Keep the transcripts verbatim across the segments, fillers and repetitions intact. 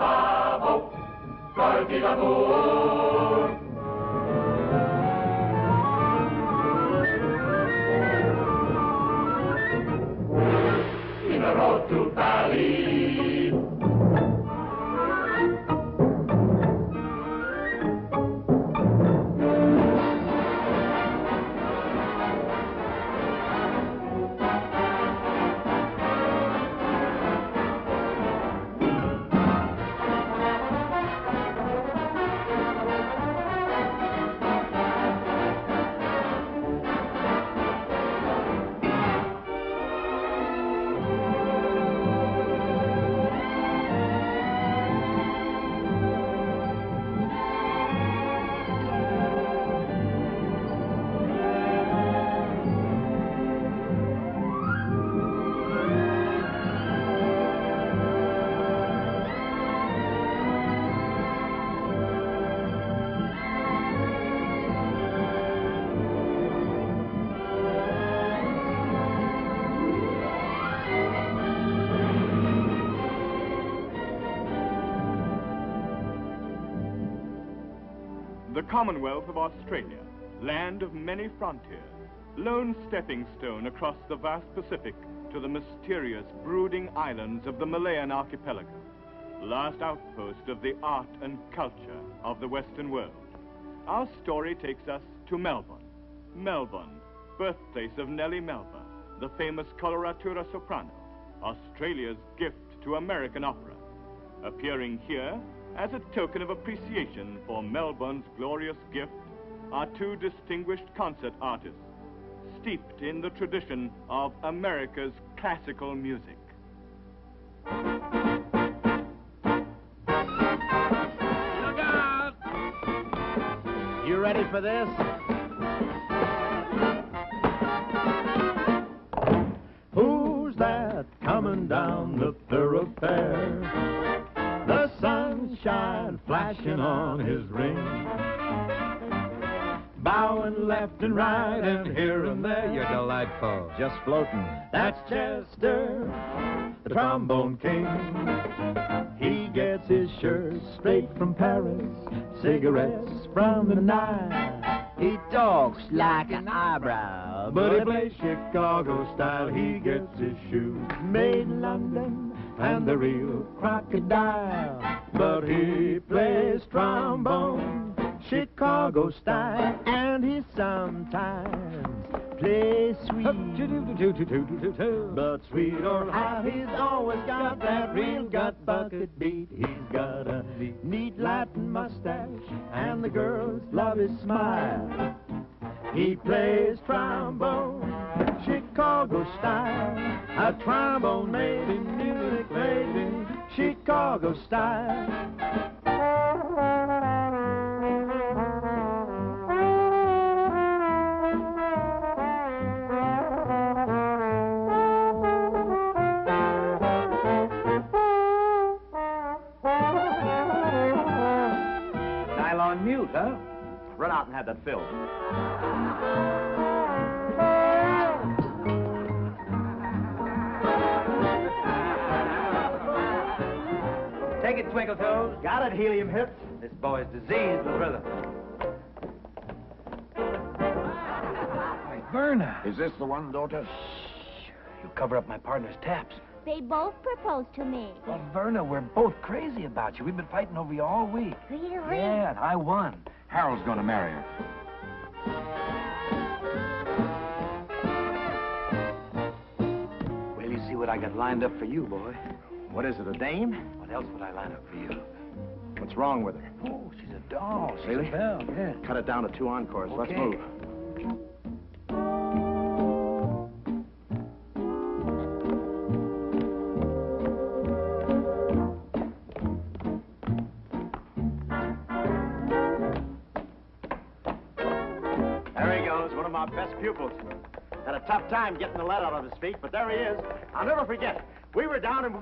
In a road to Bali. The Commonwealth of Australia, land of many frontiers, lone stepping stone across the vast Pacific to the mysterious brooding islands of the Malayan archipelago, last outpost of the art and culture of the Western world. Our story takes us to Melbourne. Melbourne, birthplace of Nellie Melba, the famous coloratura soprano, Australia's gift to American opera. Appearing here, as a token of appreciation for Melbourne's glorious gift, are two distinguished concert artists, steeped in the tradition of America's classical music. Look out! You ready for this? Who's that coming down the thoroughfare? Sunshine flashing on his ring, bowing left and right and here and there. You're delightful, just floating. That's Chester, the trombone king. He gets his shirts straight from Paris, cigarettes from the night. He talks like an eyebrow, but he plays Chicago style. He gets his shoes made in London and the real crocodile, but he plays trombone Chicago style, and he sometimes plays sweet, but sweet or high, he's always got that real gut bucket beat. He's got a neat Latin mustache, and the girls love his smile. He plays trombone Chicago style, a trombone made in music, made in Chicago style. Nylon mute, huh? Run out and have that filled. Take it, Twinkle Toes. Got it, Helium Hips. This boy's diseased with rhythm. Hey, Verna. Is this the one, daughter? Shh. You cover up my partner's taps. They both proposed to me. Well, Verna, we're both crazy about you. We've been fighting over you all week. Really? Yeah, and I won. Harold's going to marry her. What I got lined up for you, boy. What is it, a dame? What else would I line up for you? What's wrong with her? Oh, she's a doll. She's really? A belle, yeah. Cut it down to two encores. Okay. Let's move. There he goes, one of my best pupils. Had a tough time getting the lead out of his feet, but there he is. I'll never forget it. We were down in...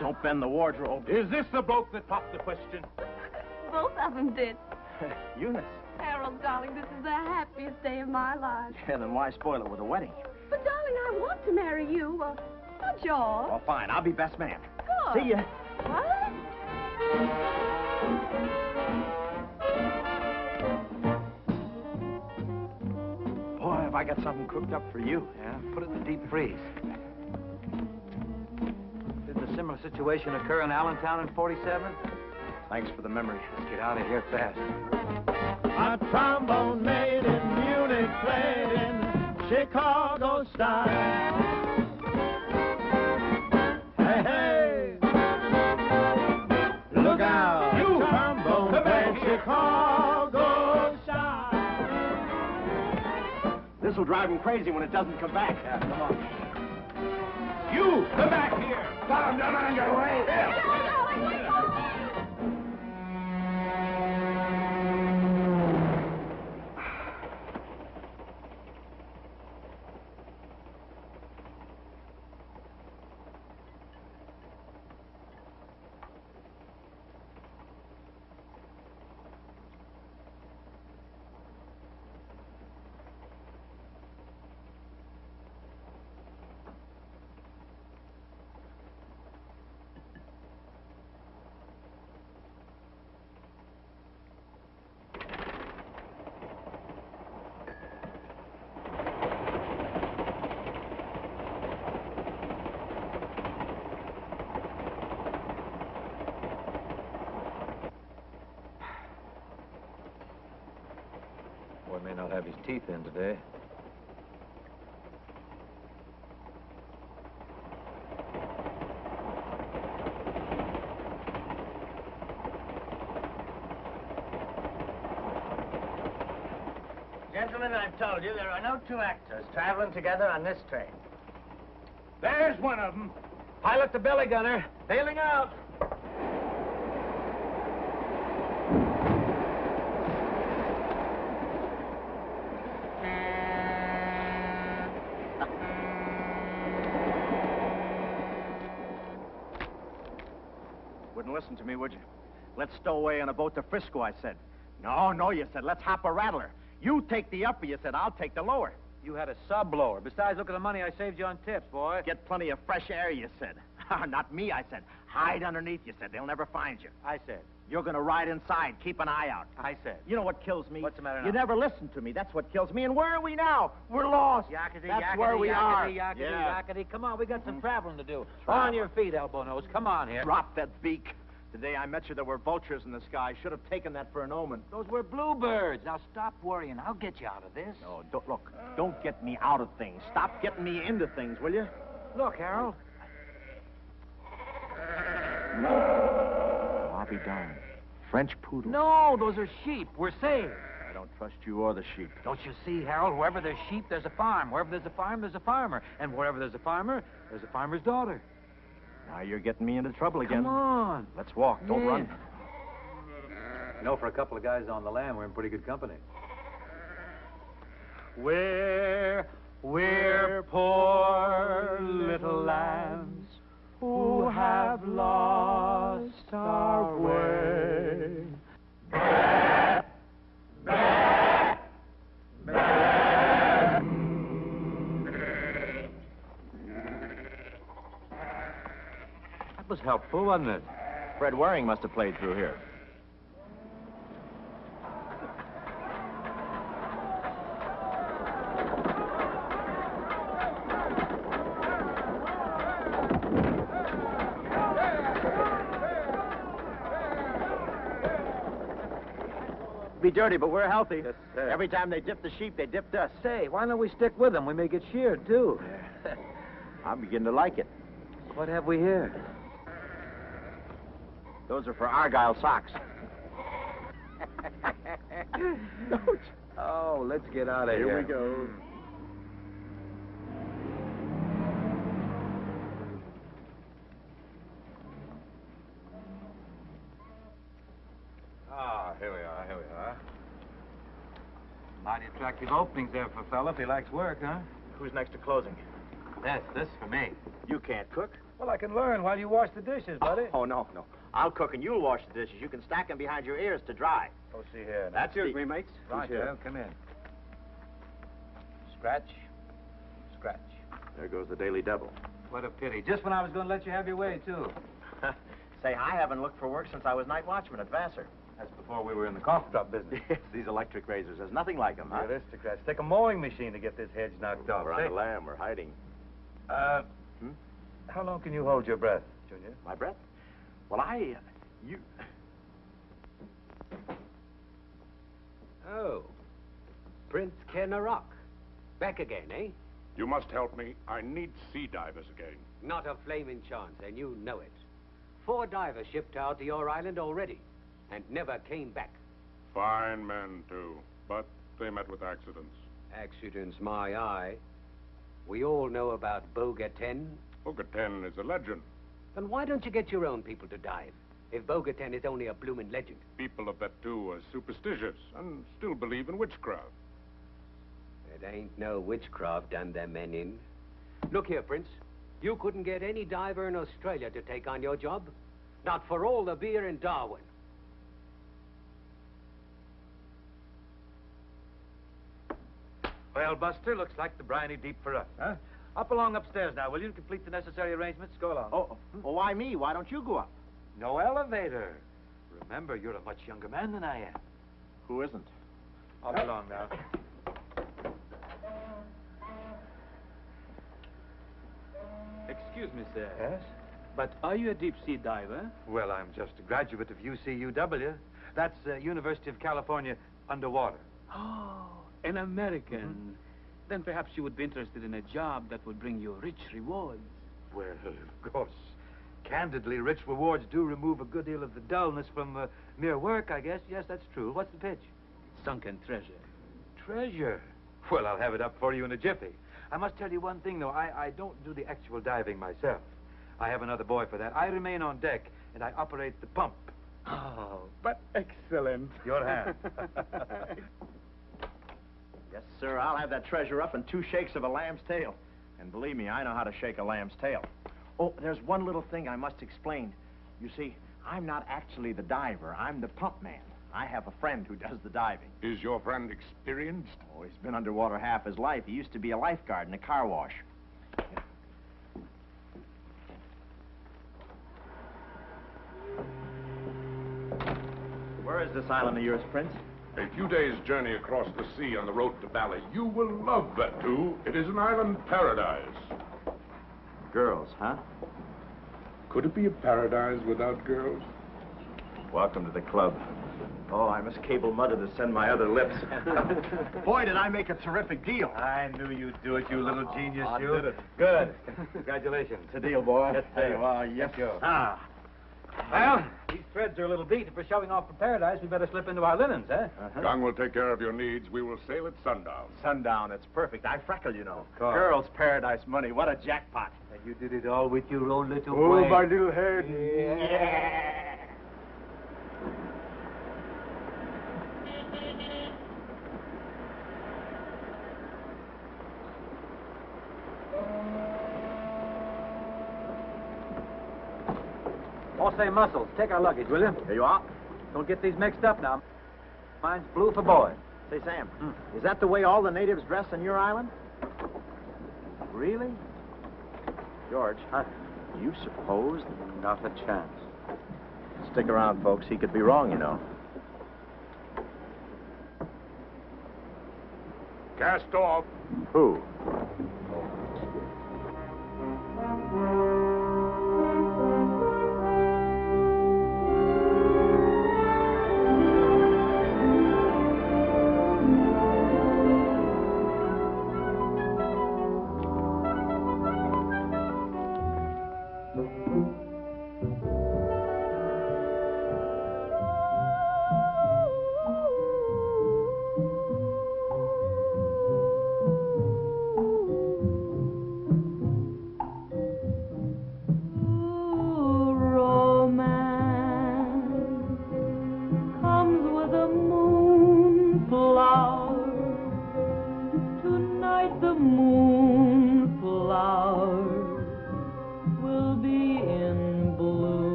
Don't bend the wardrobe. Is this the bloke that popped the question? Both of them did. Eunice. Harold, darling, this is the happiest day of my life. Yeah, then why spoil it with a wedding? But, darling, I want to marry you. Uh, I you, George. Oh, fine. I'll be best man. Good. See ya. What? Boy, have I got something cooked up for you. Yeah, put it in the deep freeze. Didn't a similar situation occur in Allentown in forty-seven? Thanks for the memory. Let's get out of here fast. My trombone made in Munich, played in Chicago style. This will drive him crazy when it doesn't come back. Yeah, come on. You, come back here. Tom, don't mind your way. Have his teeth in today. Gentlemen, I've told you there are no two actors traveling together on this train. There's one of them. Pilot the belly gunner, bailing out. Listen to me, would you? Let's stow away on a boat to Frisco, I said. No, no, you said, let's hop a rattler. You take the upper, you said, I'll take the lower. You had a sub-lower. Besides, look at the money I saved you on tips, boy. Get plenty of fresh air, you said. Not me, I said. Hide underneath, you said. They'll never find you. I said. You're going to ride inside. Keep an eye out. I said. You know what kills me? What's the matter now? You never listen to me. That's what kills me. And where are we now? We're lost. Yakety, That's yakety, where we yakety, are. Yakety, yeah. yakety. Come on, we got some mm. traveling to do. Travel. On your feet, Elbow Nose. Come on here. Drop that beak. The day I met you, there were vultures in the sky. Should have taken that for an omen. Those were bluebirds. Now stop worrying. I'll get you out of this. No, don't, look, don't get me out of things. Stop getting me into things, will you? Look, Harold. Oh, I'll be darned. French poodle. No, those are sheep. We're saved. I don't trust you or the sheep. Don't you see, Harold? Wherever there's sheep, there's a farm. Wherever there's a farm, there's a farmer. And wherever there's a farmer, there's a farmer's daughter. Now you're getting me into trouble again. Come on. Let's walk. Yeah. Don't run. You know, for a couple of guys on the land, we're in pretty good company. We're, we're poor little lambs who have lost our way. Bah, bah, bah. Was helpful, wasn't it? Fred Waring must have played through here. Be dirty, but we're healthy. Yes, sir. Every time they dipped the sheep, they dipped us. Say, why don't we stick with them? We may get sheared, too. I'm beginning to like it. What have we here? Those are for Argyle socks. Don't. Oh, let's get out of here. Here we go. Ah, here we are, here we are. Mighty attractive openings there for a fella if he likes work, huh? Who's next to closing? This, this for me. You can't cook. Well, I can learn while you wash the dishes, buddy. Oh, oh no, no. I'll cook and you'll wash the dishes. You can stack them behind your ears to dry. Oh, see here. Now. That's it, agree, mates. Right, well, come in. Scratch, scratch. There goes the Daily Devil. What a pity. Just when I was going to let you have your way, too. Say, I haven't looked for work since I was night watchman at Vassar. That's before we were in the coffee shop business. These electric razors, there's nothing like them, huh? The aristocrats. Take a mowing machine to get this hedge knocked off. We're on a lamb. We're hiding. Uh, hmm? How long can you hold your breath, Junior? My breath? Well, I... Uh, you... Oh. Prince Ken Arok. Back again, eh? You must help me. I need sea divers again. Not a flaming chance, and you know it. Four divers shipped out to your island already, and never came back. Fine men, too, but they met with accidents. Accidents, my eye. We all know about Bogatan. Bogatan is a legend. Then why don't you get your own people to dive, if Bogatan is only a bloomin' legend? People of Vatu are superstitious and still believe in witchcraft. It ain't no witchcraft done their men in. Look here, Prince. You couldn't get any diver in Australia to take on your job. Not for all the beer in Darwin. Well, Buster, looks like the briny deep for us. Huh? Up along upstairs now, will you? Complete the necessary arrangements. Go along. Oh, well, why me? Why don't you go up? No elevator. Remember, you're a much younger man than I am. Who isn't? Up uh, along now. Excuse me, sir. Yes? But are you a deep-sea diver? Well, I'm just a graduate of U C U W. That's uh, University of California underwater. Oh, an American. Mm. Then perhaps you would be interested in a job that would bring you rich rewards. Well, of course. Candidly, rich rewards do remove a good deal of the dullness from uh, mere work, I guess. Yes, that's true. What's the pitch? Sunken treasure. Treasure? Well, I'll have it up for you in a jiffy. I must tell you one thing, though. I, I don't do the actual diving myself. I have another boy for that. I remain on deck, and I operate the pump. Oh, but excellent. Your hand. Yes, sir. I'll have that treasure up in two shakes of a lamb's tail. And believe me, I know how to shake a lamb's tail. Oh, there's one little thing I must explain. You see, I'm not actually the diver. I'm the pump man. I have a friend who does the diving. Is your friend experienced? Oh, he's been underwater half his life. He used to be a lifeguard in a car wash. Yeah. Where is this island of yours, Prince? A few days' journey across the sea on the road to Bali. You will love Vatu. It is an island paradise. Girls, huh? Could it be a paradise without girls? Welcome to the club. Oh, I must cable mother to send my other lips. Boy, did I make a terrific deal. I knew you'd do it, you little oh, genius, I you. Did it. Good. Congratulations. It's a deal, boy. Yes, sir. Well, yes, sir. Ah. Well, these threads are a little beat. If we're shoving off for paradise, we better slip into our linens, eh? Uh-huh. Gong will take care of your needs. We will sail at sundown. Sundown, it's perfect. I freckle, you know. Girls, paradise, money. What a jackpot. And you did it all with your own little oh, way. Oh, my little head. Yeah. Yeah. Say, Muscles, take our luggage, will you? Here you are. Don't get these mixed up now. Mine's blue for boy. Say, Sam, mm. is that the way all the natives dress on your island? Really? George, huh? You suppose? Not a chance. Stick around, folks. He could be wrong, you know. Cast off. Who?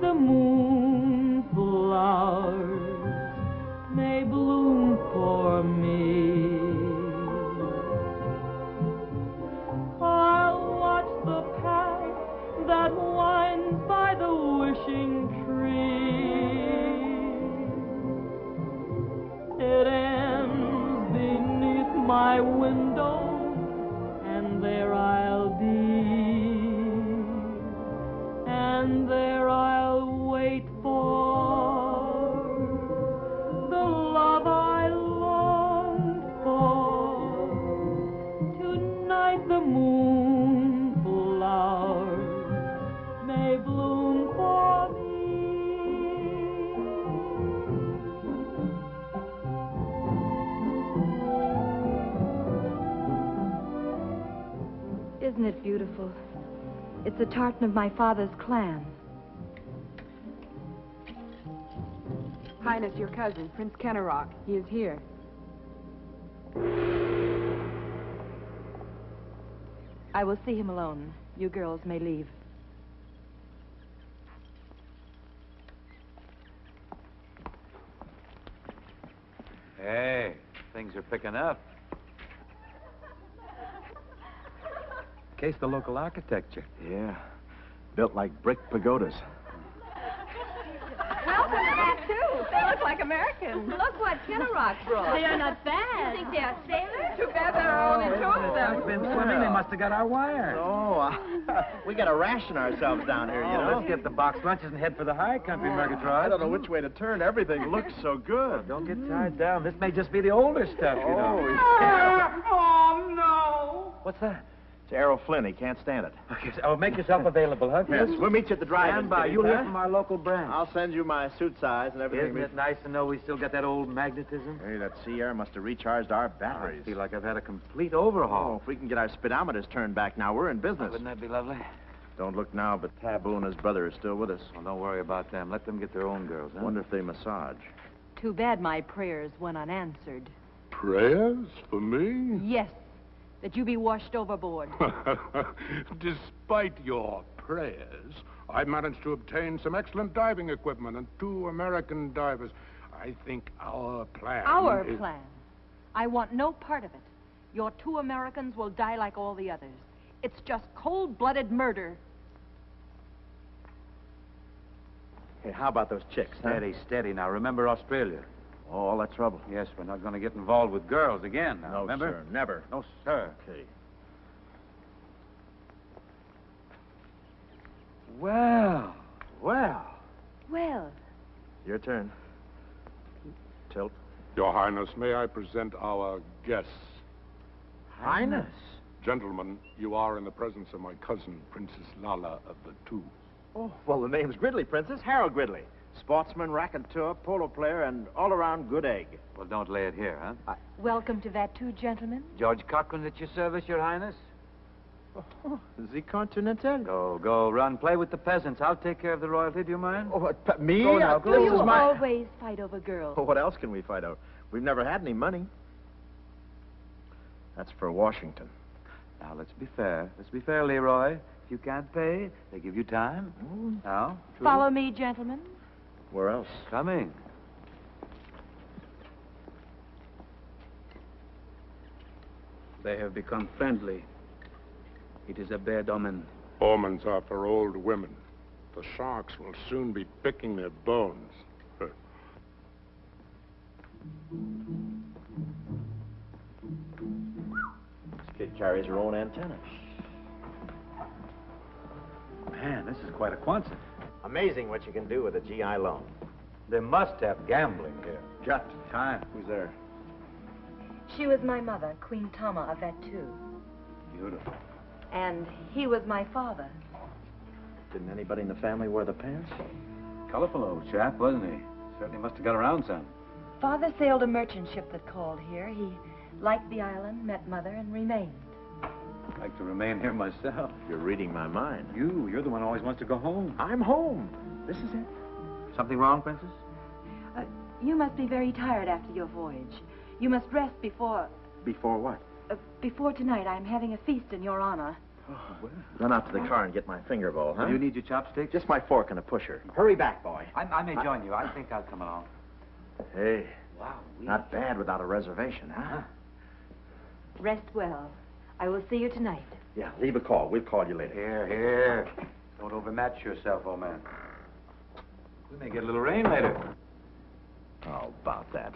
the moon flowers may bloom for me. I'll watch the path that winds by the wishing tree. It ends beneath my window, and there I'll be, and there I'll wait for the love I longed for. Tonight the moon flowers may bloom for me. Isn't it beautiful? It's the tartan of my father's clan. Highness, your cousin, Prince Ken Arok. He is here. I will see him alone. You girls may leave. Hey, things are picking up. Case the local architecture. Yeah. Built like brick pagodas. They look like Americans. Look what Ken Arok brought. They are not bad. You think they are sailors? Too bad there are only two of them. They've been swimming. They must have got our wire. Oh, uh, we got to ration ourselves down here, you know. Let's get the box lunches and head for the high country, Murgatroyd. I don't know which way to turn. Everything looks so good. Don't get tied down. This may just be the older stuff, you know. Oh, no. What's that? It's Errol Flynn. He can't stand it. Okay, so, oh, make yourself available, huh? Yes, we'll meet you at the drive-in. Stand by. You'll hear from our local branch. I'll send you my suit size and everything. Isn't it nice to know we still got that old magnetism? Hey, that sea air must have recharged our batteries. I feel like I've had a complete overhaul. Oh, if we can get our speedometers turned back now, we're in business. Oh, wouldn't that be lovely? Don't look now, but Taboo and his brother are still with us. Well, don't worry about them. Let them get their own girls, huh? Wonder if they massage. Too bad my prayers went unanswered. Prayers? For me? Yes. That you be washed overboard. Despite your prayers, I managed to obtain some excellent diving equipment and two American divers. I think our plan Our is... plan? I want no part of it. Your two Americans will die like all the others. It's just cold-blooded murder. Hey, how about those chicks, huh? Steady, steady now. Remember Australia. Oh, all that trouble. Yes, we're not going to get involved with girls again. Now, no, remember? Sir, never. No, sir. Okay. Well, well. Well. Your turn. Tilt. Your Highness, may I present our guests? Highness? Gentlemen, you are in the presence of my cousin, Princess Lala of Vatu. Oh, well, the name's Gridley, Princess. Harold Gridley. Sportsman, raconteur, polo player, and all-around good egg. Well, don't lay it here, huh? I... Welcome to Vatu, gentlemen. George Cochran at your service, Your Highness. Oh, the Continental. Go, go, run. Play with the peasants. I'll take care of the royalty. Do you mind? Oh, uh, me? Go now. Do you my... always fight over girls? Oh, what else can we fight over? We've never had any money. That's for Washington. Now, let's be fair. Let's be fair, Leroy. If you can't pay, they give you time. Mm. Now, true. Follow me, gentlemen. Where else? Coming. They have become friendly. It is a bad omen. Omens are for old women. The sharks will soon be picking their bones. This kid carries her own antenna. Man, this is quite a quantity. Amazing what you can do with a G I loan. They must have gambling here. Just time. Who's there? She was my mother, Queen Tama of Vatu. Beautiful. And he was my father. Didn't anybody in the family wear the pants? Colorful old chap, wasn't he? Certainly must have got around some. Father sailed a merchant ship that called here. He liked the island, met mother, and remained. I'd like to remain here myself. You're reading my mind. You, you're the one who always wants to go home. I'm home. This is it. Something wrong, Princess? Uh, you must be very tired after your voyage. You must rest before... Before what? Uh, before tonight. I'm having a feast in your honor. Run out to the car and get my finger bowl, huh? Do you need your chopstick? Just my fork and a pusher. Hurry back, boy. I, I may I... join you. I think I'll come along. Hey. Wow. Not bad without a reservation, huh? huh? Rest well. I will see you tonight. Yeah, leave a call. We'll call you later. Here, here. Don't overmatch yourself, old man. We may get a little rain later. Oh, about that.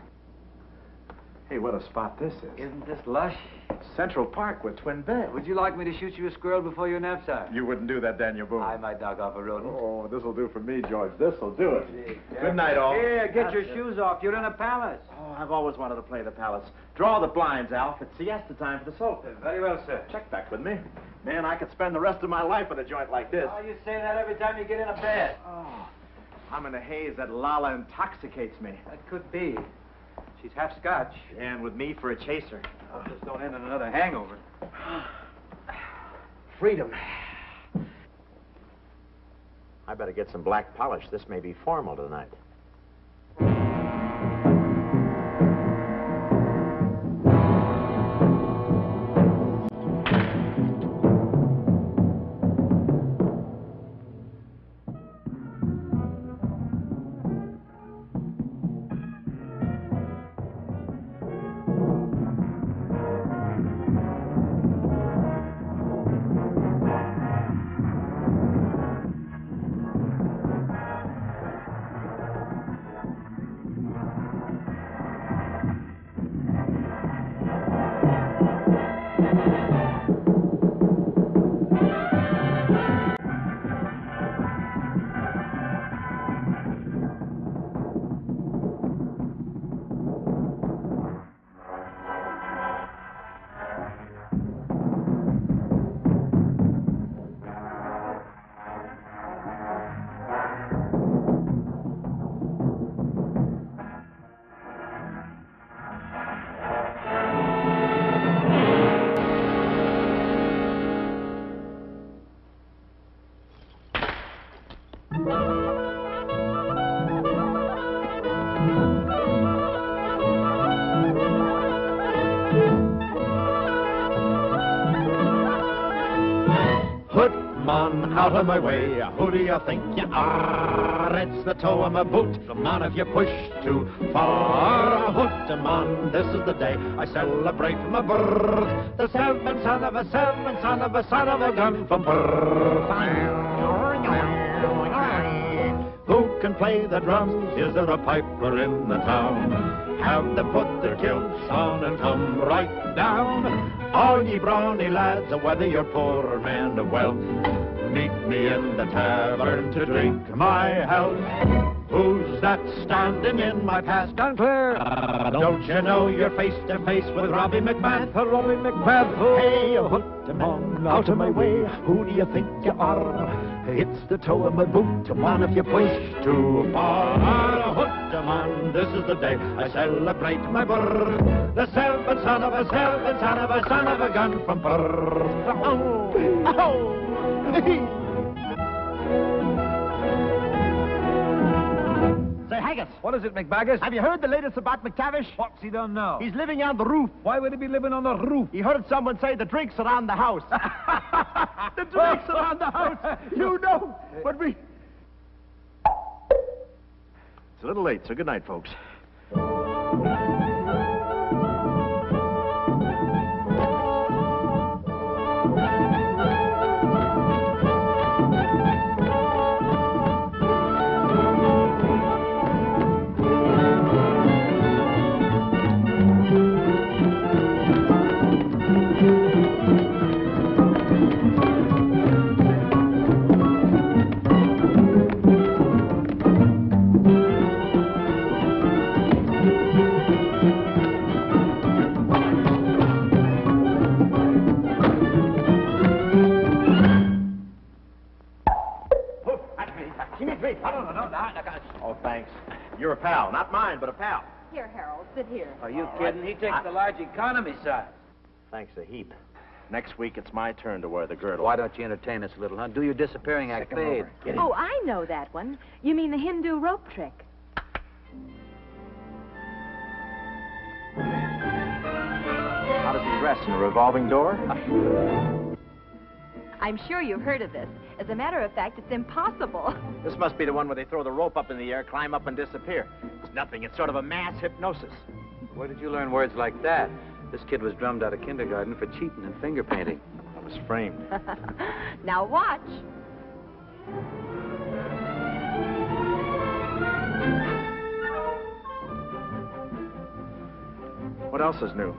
Hey, what a spot this is. Isn't this lush? Central Park with twin beds. Would you like me to shoot you a squirrel before your knapsack? You wouldn't do that, Daniel Boone. I might knock off a rodent. Oh, this'll do for me, George. This'll do it. Exactly. Good night, all. Here, get That's your it. shoes off. You're in a palace. Oh, I've always wanted to play the palace. Draw the blinds, Alf. It's siesta time for the sofa. Very well, sir. Check back with me. Man, I could spend the rest of my life with a joint like this. Oh, you say that every time you get in a bed. Oh, I'm in a haze that Lala intoxicates me. That could be. She's half Scotch. And with me for a chaser. I hope this don't end in another hangover. Freedom. I better get some black polish. This may be formal tonight. Out of my way, who do you think you are? It's the toe of my boot, come on if you push too far. Hoot, come on, this is the day I celebrate my birth. The seventh son of a seventh son of a son of a gun from birth. Who can play the drums? Is there a piper in the town? Have them put their kilts on and come right down. All ye brawny lads, whether you're poor or man of wealth, meet me in the tavern to drink my health. Who's that standing in my past unclear? Uh, don't you know you're face to face with Robbie McMath? Uh, Robbie McMath, oh. Hey, hoot, come on, out of my way. Who do you think you are? It's the toe of my boot, come on if you push too far. Hoot, come on, this is the day I celebrate my birth. The seventh son of a seventh son of a son of a gun from birth. Oh, oh. Say, Haggis. What is it, McBaggis? Have you heard the latest about Mactavish? What's he done now? He's living on the roof. Why would he be living on the roof? He heard someone say the drinks are on the house. The drinks are on the house. You know. But we... It's a little late, so good night, folks. You're a pal, not mine, but a pal. Here, Harold, sit here. Are you kidding? He takes the large economy size. Thanks a heap. Next week, it's my turn to wear the girdle. Why don't you entertain us a little, huh? Do your disappearing act. Oh, I know that one. You mean the Hindu rope trick. How does he dress in a revolving door? I'm sure you've heard of this. As a matter of fact, it's impossible. This must be the one where they throw the rope up in the air, climb up, and disappear. It's nothing. It's sort of a mass hypnosis. Where did you learn words like that? This kid was drummed out of kindergarten for cheating and finger painting. I was framed. Now watch. What else is new?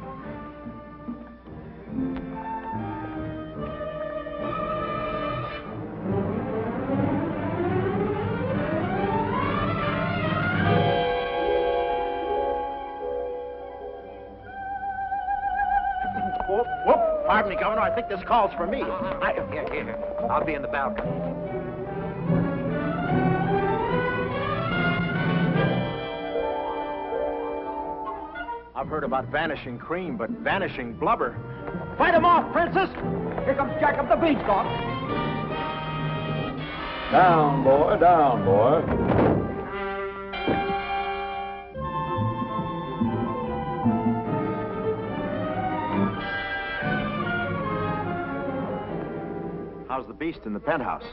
Whoop, whoop. Pardon me, Governor. I think this calls for me. I, here, here. I'll be in the balcony. I've heard about vanishing cream, but vanishing blubber. Fight him off, Princess! Here comes Jack up the beanstalk. Down, boy, down, boy. How's the beast in the penthouse?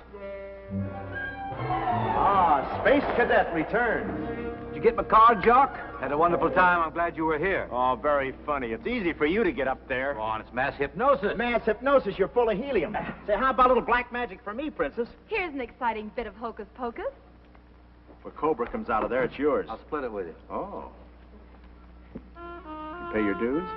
Ah, Space Cadet returns. Did you get my card, Jock? Had a wonderful time. I'm glad you were here. Oh, very funny. It's easy for you to get up there. Come on, it's mass hypnosis. Mass hypnosis. You're full of helium. Say, how about a little black magic for me, Princess? Here's an exciting bit of hocus pocus. If a cobra comes out of there, it's yours. I'll split it with you. Oh. You pay your dues?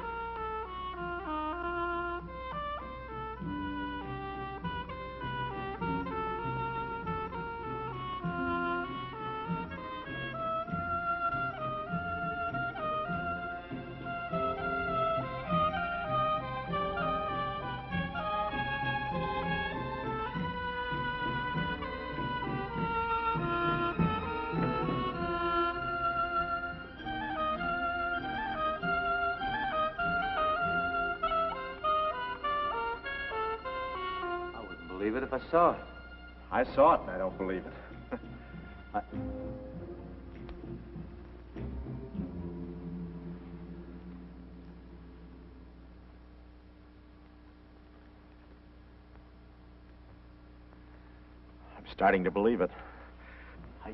If I saw it. I saw it, and I don't believe it. I... I'm starting to believe it. I...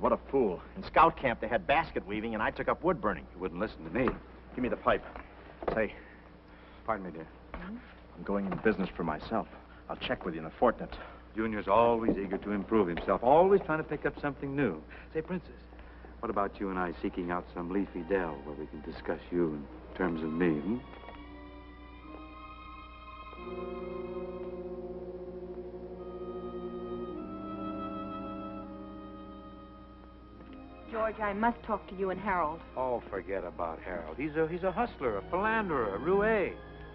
What a fool. In scout camp, they had basket weaving, and I took up wood burning. You wouldn't listen to me. Give me the pipe. Say, pardon me, dear. Mm-hmm. I'm going in business for myself. I'll check with you in a fortnight. Junior's always eager to improve himself, always trying to pick up something new. Say, Princess, what about you and I seeking out some leafy dell where we can discuss you in terms of me, hmm? George, I must talk to you and Harold. Oh, forget about Harold. He's a, he's a hustler, a philanderer, a roue. I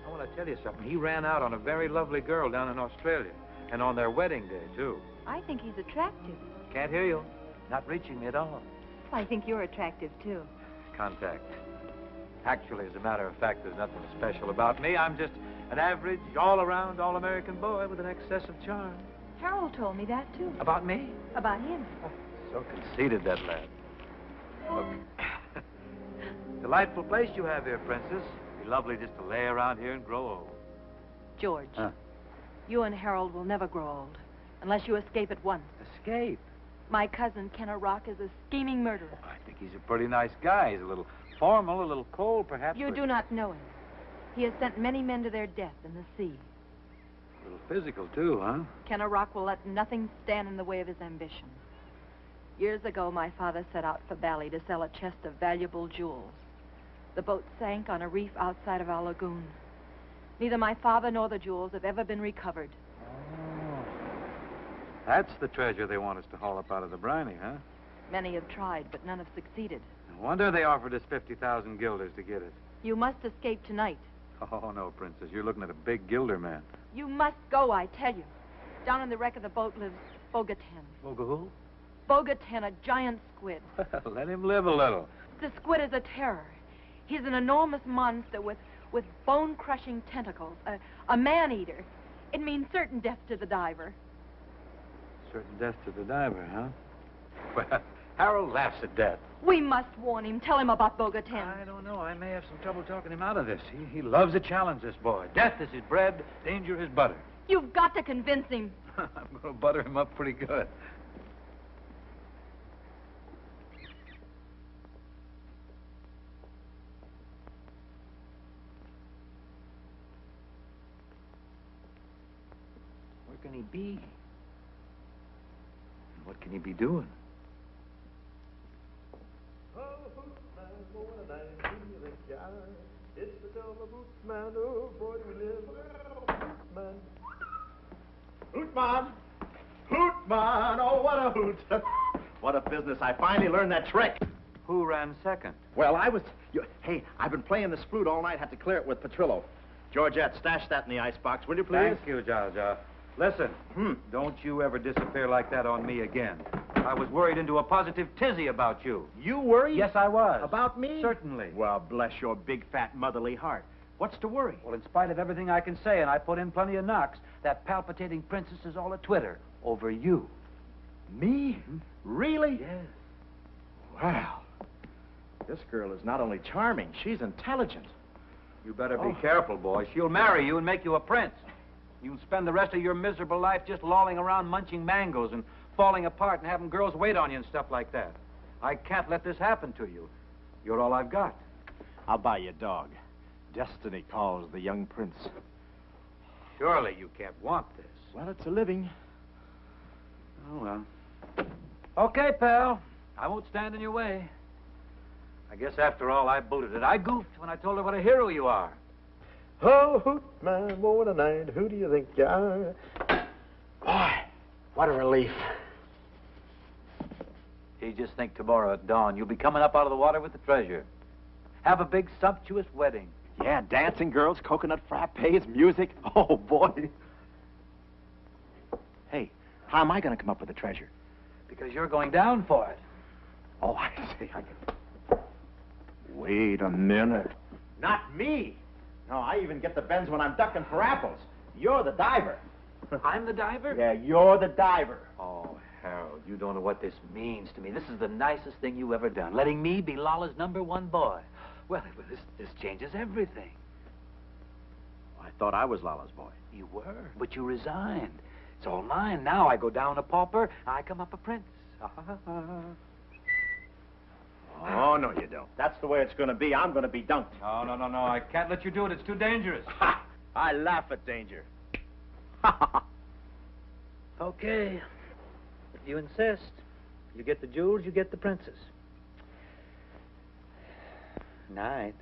want to tell you something. He ran out on a very lovely girl down in Australia, and on their wedding day, too. I think he's attractive. Can't hear you. Not reaching me at all. I think you're attractive, too. Contact. Actually, as a matter of fact, there's nothing special about me. I'm just an average, all-around, all-American boy with an excess of charm. Harold told me that, too. About me? About him. Oh, so conceited, that lad. Look, delightful place you have here, Princess. It'd be lovely just to lay around here and grow old. George, huh? You and Harold will never grow old unless you escape at once. Escape? My cousin, Ken Arok, is a scheming murderer. Oh, I think he's a pretty nice guy. He's a little formal, a little cold, perhaps. You do not know him. He has sent many men to their death in the sea. A little physical, too, huh? Ken Arok will let nothing stand in the way of his ambition. Years ago, my father set out for Bali to sell a chest of valuable jewels. The boat sank on a reef outside of our lagoon. Neither my father nor the jewels have ever been recovered. Oh. That's the treasure they want us to haul up out of the briny, huh? Many have tried, but none have succeeded. No wonder they offered us fifty thousand guilders to get it. You must escape tonight. Oh, no, Princess. You're looking at a big guilder man. You must go, I tell you. Down in the wreck of the boat lives Bogatan. Boga who? Bogatan, a giant squid. Well, let him live a little. The squid is a terror. He's an enormous monster with, with bone-crushing tentacles. A, a man-eater. It means certain death to the diver. Certain death to the diver, huh? Well, Harold laughs at death. We must warn him. Tell him about Bogatan. I don't know. I may have some trouble talking him out of this. He, he loves a challenge, this boy. Death is his bread. Danger his butter. You've got to convince him. I'm going to butter him up pretty good. Where can he be? And what can he be doing? Hootman! Hootman! Oh, what a hoot! What a business. I finally learned that trick. Who ran second? Well, I was... You, hey, I've been playing this flute all night. Had to clear it with Petrillo. Georgette, stash that in the icebox, will you please? Thank you, Jaja. Listen, hmm. Don't you ever disappear like that on me again. I was worried into a positive tizzy about you. You worried? Yes, I was. About me? Certainly. Well, bless your big, fat, motherly heart. What's to worry? Well, in spite of everything I can say, and I put in plenty of knocks, that palpitating princess is all a-twitter over you. Me? Mm-hmm. Really? Yes. Wow. This girl is not only charming, she's intelligent. You better oh. be careful, boy. She'll marry you and make you a prince. You'll spend the rest of your miserable life just lolling around munching mangoes and falling apart and having girls wait on you and stuff like that. I can't let this happen to you. You're all I've got. I'll buy you a dog. Destiny calls the young prince. Surely you can't want this. Well, it's a living. Oh, well. Okay, pal. I won't stand in your way. I guess after all, I booted it. I goofed when I told her what a hero you are. Oh, hoot, man, what a night. Who do you think you are? Boy, what a relief. You just think tomorrow at dawn, you'll be coming up out of the water with the treasure. Have a big, sumptuous wedding. Yeah, dancing girls, coconut frappes, music. Oh, boy. Hey, how am I going to come up with the treasure? Because you're going down for it. Oh, I see. I can... Wait a minute. Not me. No, I even get the bends when I'm ducking for apples. You're the diver. I'm the diver? Yeah, you're the diver. Oh, Harold, you don't know what this means to me. This is the nicest thing you ever done, letting me be Lala's number one boy. Well, this, this changes everything. I thought I was Lala's boy. You were, but you resigned. It's all mine. Now I go down a pauper, I come up a prince. Oh, no, you don't. That's the way it's going to be. I'm going to be dunked. No, no, no, no. I can't let you do it. It's too dangerous. Ha! I laugh at danger. Okay. If you insist, you get the jewels, you get the princess. Night.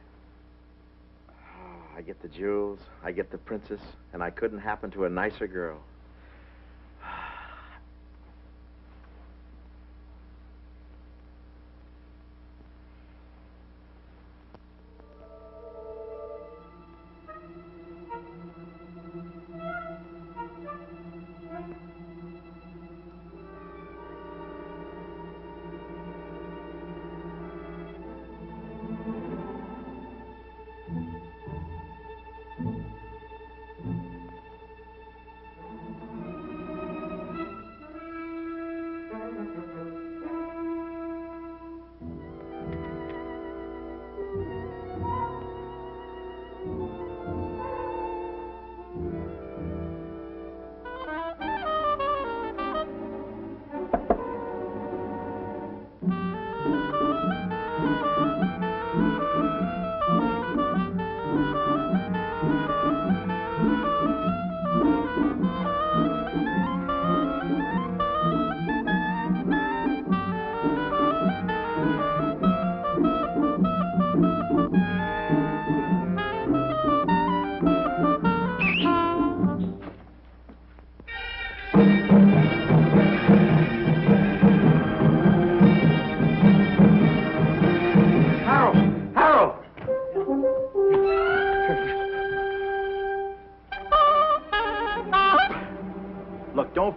I get the jewels, I get the princess, and I couldn't happen to a nicer girl.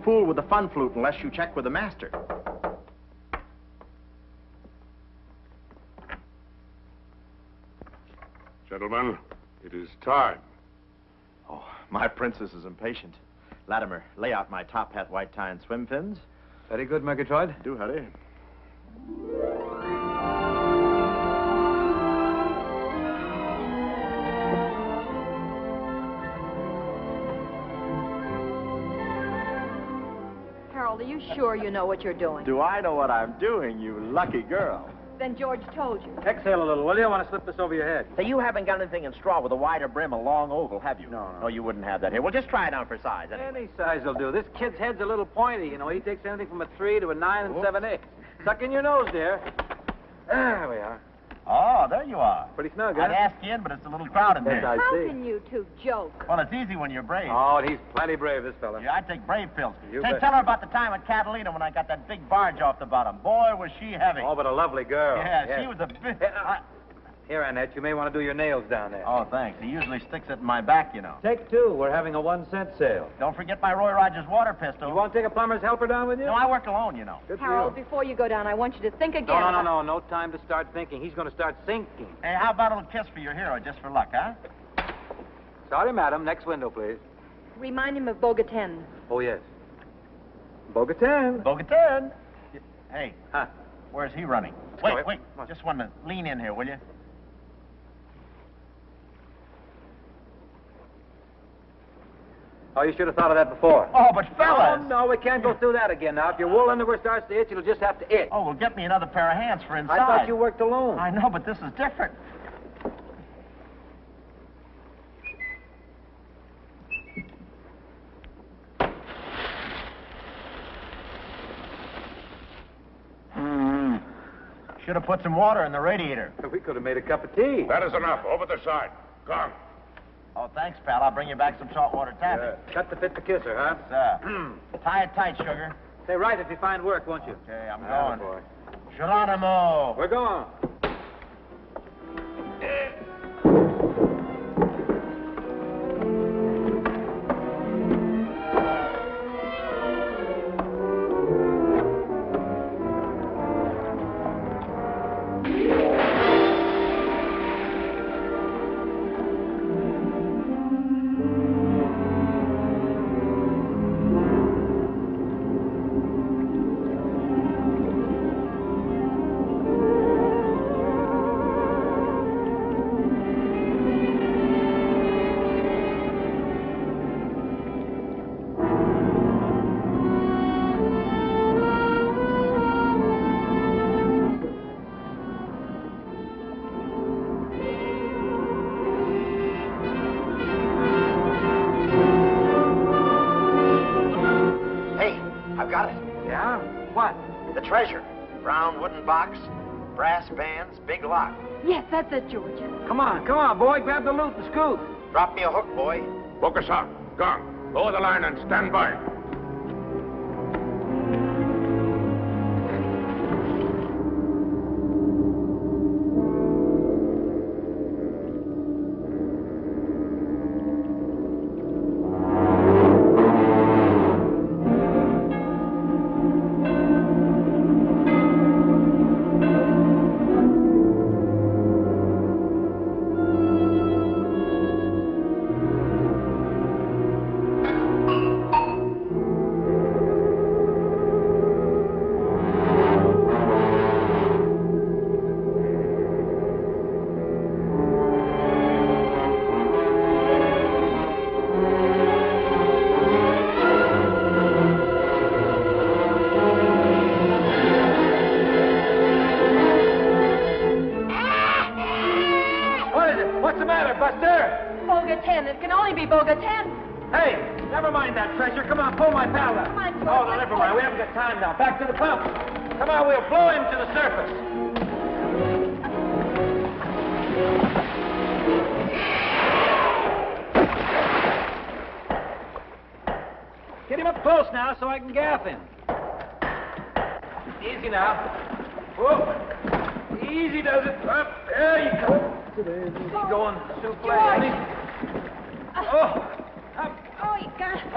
don't fool with the fun flute unless you check with the master. Gentlemen, it is time. Oh, my princess is impatient. Latimer, lay out my top hat, white tie, and swim fins. Very good, Murgatroyd. Do hurry. Harold, are you sure you know what you're doing? Do I know what I'm doing, you lucky girl? Then George told you. Exhale a little, will you? I want to slip this over your head. So you haven't got anything in straw with a wider brim, a long oval, have you? No, no. No, you wouldn't have that here. Well, just try it on for size. Anyway. Any size will do. This kid's head's a little pointy, you know. He takes anything from a three to a nine and Oops. seven eighths. Suck in your nose, dear. There we are. Oh, there you are. Pretty snug, huh? I'd ask you in, but it's a little crowded there. Yes, How see. can you two joke? Well, it's easy when you're brave. Oh, and he's plenty brave, this fella. Yeah, I take brave pills. You Say, tell her about the time at Catalina when I got that big barge off the bottom. Boy, was she heavy. Oh, but a lovely girl. Yeah, yes. she was a bit... Hey, uh, I... Here, Annette, you may want to do your nails down there. Oh, thanks. He usually sticks it in my back, you know. Take two. We're having a one-cent sale. Don't forget my Roy Rogers water pistol. You won't take a plumber's helper down with you? No, I work alone, you know. Good Harold, you. before you go down, I want you to think again. No, no, no, no. No time to start thinking. He's going to start sinking. Hey, how about a little kiss for your hero, just for luck, huh? Sorry, madam. Next window, please. Remind him of Bogatan. Oh, yes. Bogatan. Bogatan. Hey. Huh? Where's he running? Let's wait, wait. Just want to lean in here, will you? Oh, you should have thought of that before. Oh, but fellas! Oh, no, we can't go through that again now. If your wool underwear starts to itch, it'll just have to itch. Oh, well, get me another pair of hands for inside. I thought you worked alone. I know, but this is different. Hmm. Should have put some water in the radiator. We could have made a cup of tea. That is enough. Over the side. Gone. Oh, thanks, pal. I'll bring you back some saltwater taffy. Yeah. Cut the fit to kiss her, huh? Yes, uh, tie it tight, sugar. Say right if you find work, won't you? Okay, I'm oh, going. Boy. Geronimo! We're going. That's it, George. Come on, come on, boy. Grab the loot and scoot. Drop me a hook, boy. Book us out. Gone. Lower the line and stand by.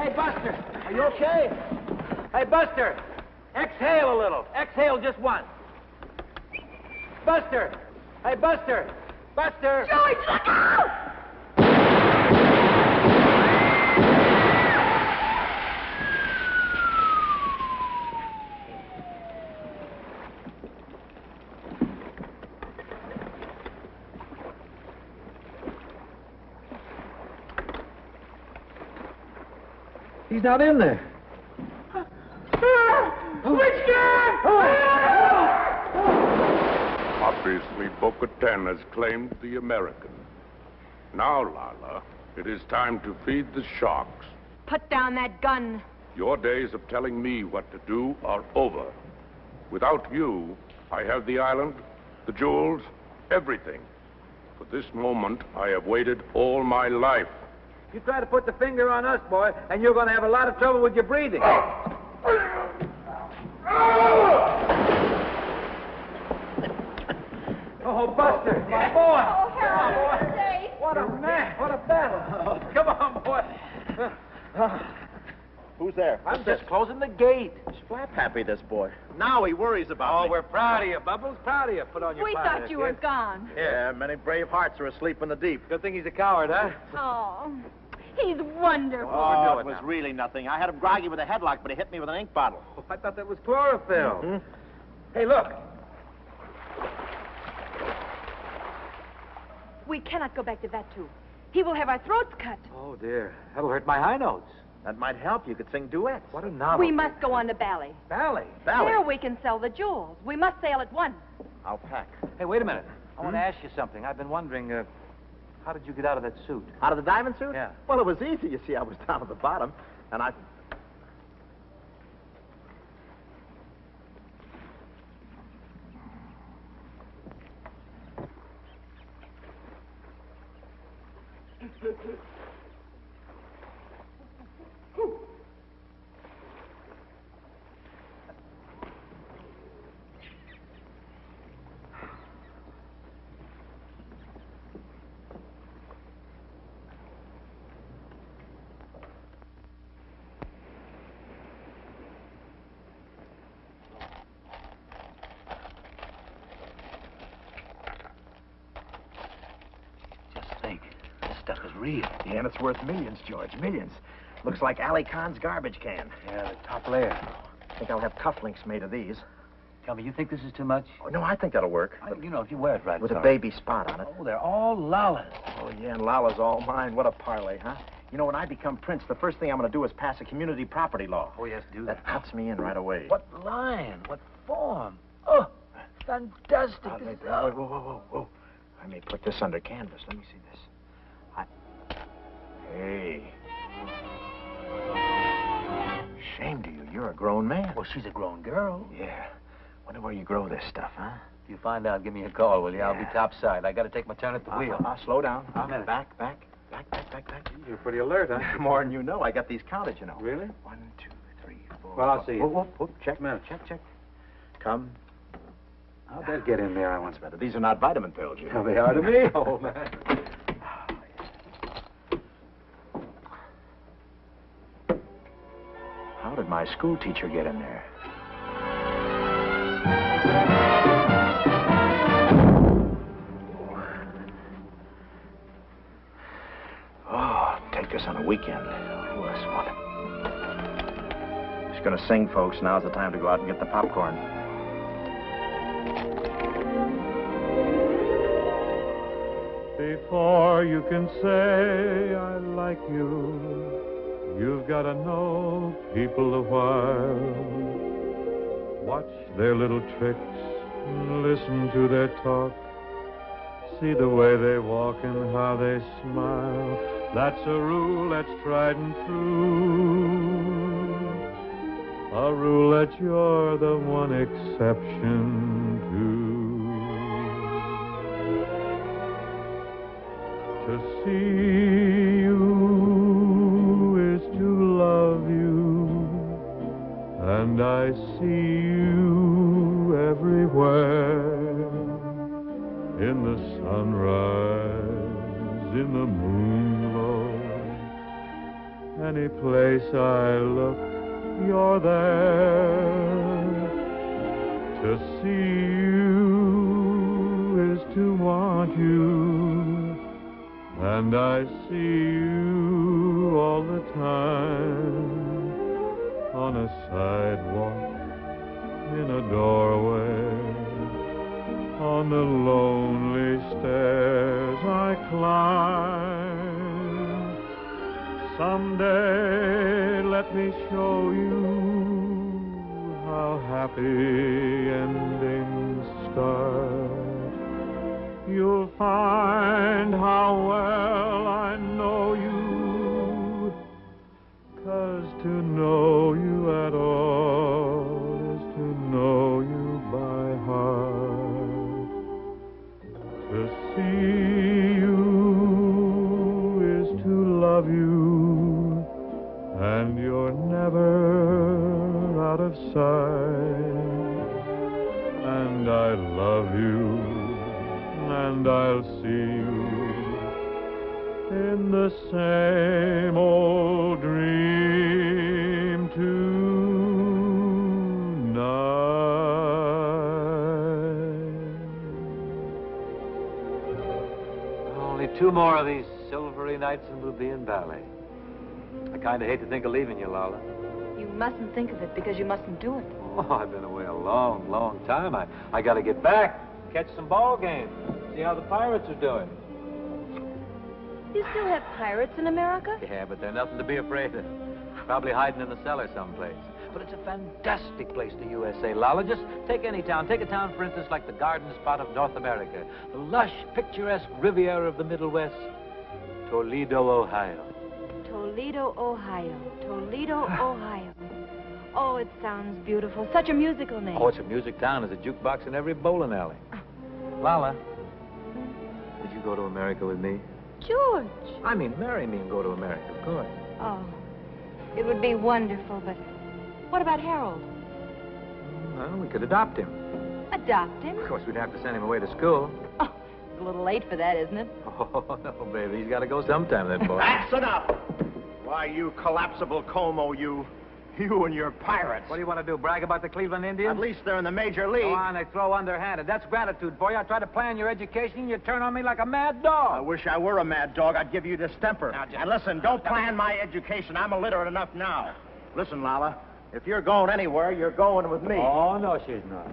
Hey, Buster, are you okay? Hey, Buster, exhale a little. Exhale just once. Buster! Hey, Buster! Buster! George, look out! He's not in there. Uh, oh. Which guy? Oh. Oh. Oh. Obviously, Bogatan has claimed the American. Now, Lala, it is time to feed the sharks. Put down that gun. Your days of telling me what to do are over. Without you, I have the island, the jewels, everything. For this moment, I have waited all my life. You try to put the finger on us, boy, and you're going to have a lot of trouble with your breathing. Oh, Buster, my boy. Oh, Harold. Oh, boy. What a man. What a battle. Come on, boy. Who's there? I'm just closing the gate. He's flap happy, this boy. Now he worries about oh, me. Oh, we're proud of you, Bubbles. Proud of you. Put on your We thought you were gone. Yeah, many brave hearts are asleep in the deep. Good thing he's a coward, huh? Oh. He's wonderful. Oh, it was really nothing. I had him groggy with a headlock, but he hit me with an ink bottle. Oh, I thought that was chlorophyll. Mm-hmm. Hey, look. We cannot go back to Vatu. He will have our throats cut. Oh, dear. That'll hurt my high notes. That might help. You could sing duets. What a novelty. We must go on to Bali. Bali? Bali. There we can sell the jewels. We must sail at once. I'll pack. Hey, wait a minute. I hmm? want to ask you something. I've been wondering... Uh, How did you get out of that suit? Out of the diamond suit? Yeah. Well, it was easy. You see, I was down at the bottom, and I... Yeah, and it's worth millions, George, millions. Looks like Alley Khan's garbage can. Yeah, the top layer. I think I'll have cufflinks made of these. Tell me, you think this is too much? Oh, no, I think that'll work. I, you know, if you wear it right. With sorry. a baby spot on it. Oh, they're all Lala's. Oh, yeah, and Lala's all mine. What a parlay, huh? You know, when I become prince, the first thing I'm going to do is pass a community property law. Oh, yes, do that. That cuts me in right away. What line? What form? Oh, fantastic. Oh, wait, whoa, whoa, whoa, whoa. I may put this under canvas. Let me see this. Hey. Shame to you. You're a grown man. Well, she's a grown girl. Yeah. Wonder where you grow this stuff, huh? If you find out, give me a call, will you? Yeah. I'll be topside. I got to take my turn at the I'll, wheel. I'll slow down. I'll back, back, back, back, back, back. You're pretty alert, huh? More than you know. I got these counted, you know. Really? One, two, three, four. Well, I'll four. see you. Whoop, whoop, whoop. Check, man. Check, check. Come. How'd that get in there? I once better. These are not vitamin pills, you know. They are to me, old man. How did my school teacher get in there? Oh, take this on a weekend. Who else wanted? She's gonna sing, folks. Now's the time to go out and get the popcorn. Before you can say I like you, you've got to know people a while. Watch their little tricks, listen to their talk, see the way they walk and how they smile. That's a rule that's tried and true, a rule that you're the one exception to. To see you and I see you everywhere, in the sunrise, in the moonlight, any place I look, you're there. To see you is to want you, and I see you all the time, on a sidewalk, in a doorway, on the lonely stairs I climb. Someday let me show you how happy endings start. You'll find how well I know you, 'cause to know you at all is to know you by heart. To see you is to love you, and you're never out of sight. And I love you, and I'll see you in the same old dream tonight. Only two more of these silvery nights and we'll be in Bali. I kind of hate to think of leaving you, Lala. You mustn't think of it, because you mustn't do it. Oh, I've been away a long, long time. I, I got to get back, catch some ball games, see how the Pirates are doing. You still have pirates in America? Yeah, but they're nothing to be afraid of. Probably hiding in the cellar someplace. But it's a fantastic place, the U S A, Lala. Just take any town. Take a town, for instance, like the garden spot of North America. The lush, picturesque Riviera of the Middle West. Toledo, Ohio. Toledo, Ohio. Toledo, Ohio. Oh, it sounds beautiful. Such a musical name. Oh, it's a music town. There's a jukebox in every bowling alley. Lala, would you go to America with me? George. I mean, marry me and go to America, of course. Oh, it would be wonderful, but what about Harold? Well, we could adopt him. Adopt him? Of course, we'd have to send him away to school. Oh, it's a little late for that, isn't it? Oh, no, baby. He's got to go sometime, that boy. That's enough. Why, you collapsible Como, you. You and your pirates. What do you want to do, brag about the Cleveland Indians? At least they're in the major league. Go on, they throw underhanded. That's gratitude, boy. I try to plan your education, and you turn on me like a mad dog. I wish I were a mad dog. I'd give you distemper. Now, just... And listen, don't plan my education. I'm illiterate enough now. Listen, Lala, if you're going anywhere, you're going with me. Oh, no, she's not.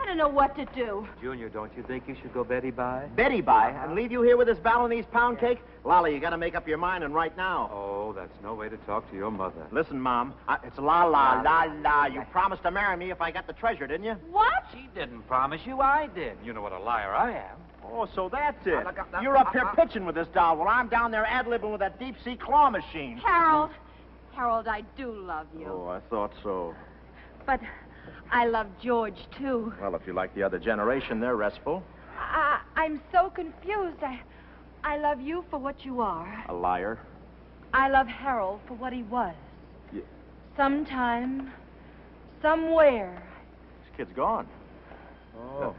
I don't know what to do. Junior, don't you think you should go Betty Bye? Betty Bye? Uh-huh. And leave you here with this Balinese pound cake? Lala, you got to make up your mind, and right now. Oh, that's no way to talk to your mother. Listen, Mom, I, it's la la, la la. You promised to marry me if I got the treasure, didn't you? What? She didn't promise you, I did. You know what a liar I am. Oh, so that's it. Uh, look, uh, You're up uh, here uh, pitching with this doll while I'm down there ad-libbing with that deep-sea claw machine. Harold, Harold, I do love you. Oh, I thought so. But... I love George, too. Well, if you like the other generation, they're restful. I, I'm so confused. I, I love you for what you are. A liar. I love Harold for what he was. Yeah. Sometime, somewhere. This kid's gone. Oh, uh,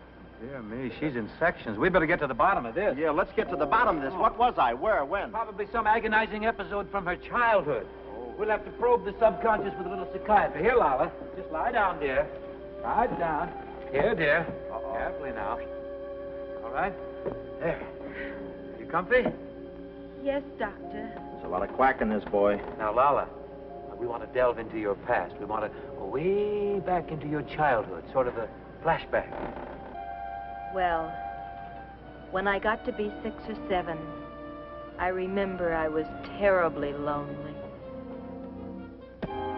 dear me. She's in sections. We better get to the bottom of this. Yeah, let's get to the bottom of this. What was I? Where? When? Probably some agonizing episode from her childhood. We'll have to probe the subconscious with a little psychiatry. Here, Lala. Just lie down, dear. Lie down. Here, dear. Uh-oh. Carefully now. All right? There. You comfy? Yes, doctor. There's a lot of quack in this boy. Now, Lala, we want to delve into your past. We want to go way back into your childhood, sort of a flashback. Well, when I got to be six or seven, I remember I was terribly lonely.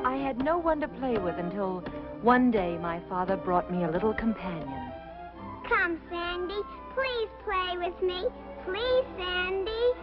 I had no one to play with until one day my father brought me a little companion. Come, Sandy. Please play with me. Please, Sandy.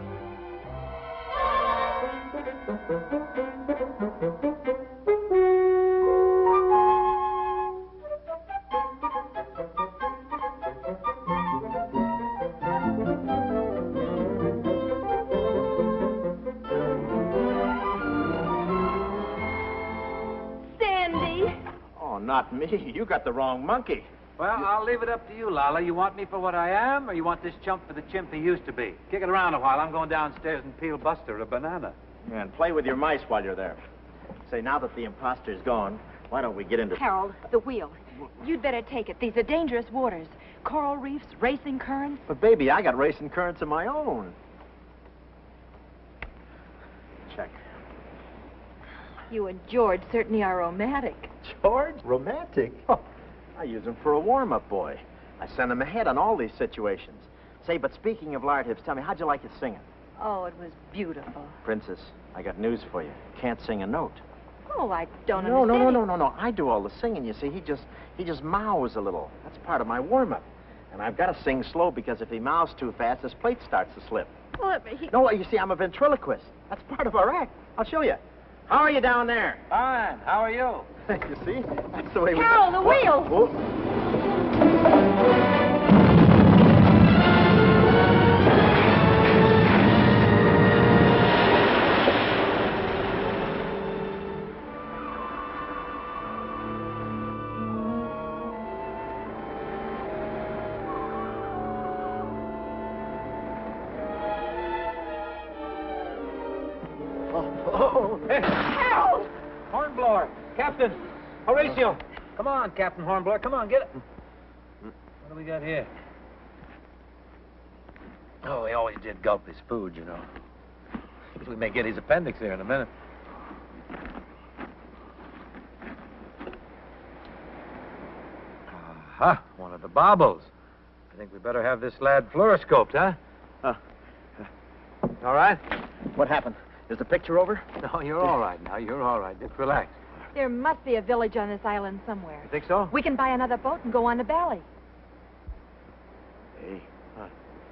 Not me. You got the wrong monkey. Well, you... I'll leave it up to you, Lala. You want me for what I am, or you want this chump for the chimp he used to be? Kick it around a while. I'm going downstairs and peel Buster a banana. Yeah, and play with your mice while you're there. say now that the imposter's gone, why don't we get into... Harold, the wheel. You'd better take it. These are dangerous waters. Coral reefs, racing currents. But, baby, I got racing currents of my own. Check. You and George certainly are romantic. George? Romantic? Oh, I use him for a warm-up boy. I send him ahead on all these situations. Say, but speaking of lard hips, tell me, how'd you like his singing? Oh, it was beautiful. Princess, I got news for you. Can't sing a note. Oh, I don't no, understand. No, no, no, no, no. I do all the singing, you see. He just, he just mows a little. That's part of my warm-up. And I've got to sing slow because if he mows too fast, his plate starts to slip. Well, he... No, you see, I'm a ventriloquist. That's part of our act. I'll show you. How are you down there? Fine. How are you? You see? That's the way we... Carol, the wheel! Oh. Horatio, come on, Captain Hornblower. Come on, get it. What do we got here? Oh, he always did gulp his food, you know. We may get his appendix here in a minute. Aha, uh-huh, one of the bobbles. I think we better have this lad fluoroscoped, huh? Uh, uh, all right? What happened? Is the picture over? No, you're all right now. You're all right. Just relax. There must be a village on this island somewhere. You think so? We can buy another boat and go on to Bali. Hey, huh.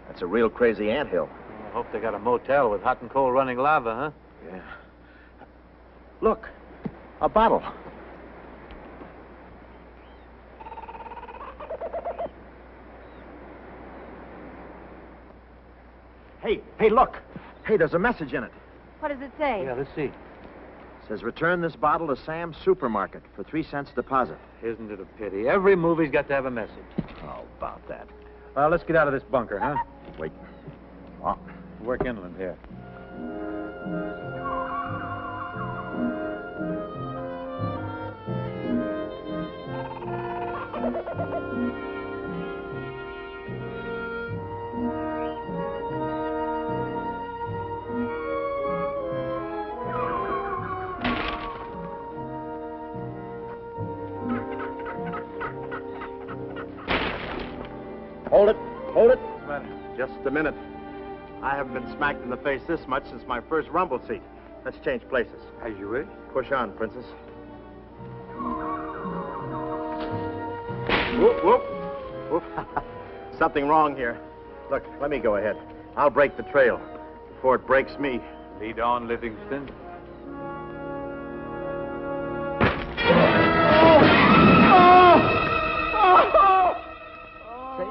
That's a real crazy anthill. I hope they got a motel with hot and cold running lava, huh? Yeah. Look, a bottle. Hey, hey, look. Hey, there's a message in it. What does it say? Yeah, let's see. Says, return this bottle to Sam's supermarket for three cents deposit. Isn't it a pity? Every movie's got to have a message. Oh, about that. Well, let's get out of this bunker, huh? Wait. Oh. Work inland here. Hold it. Hold it. Just a minute. I haven't been smacked in the face this much since my first rumble seat. Let's change places. As you wish. Push on, Princess. Whoop, whoop. Whoop. Something wrong here. Look, let me go ahead. I'll break the trail before it breaks me. Lead on, Livingston.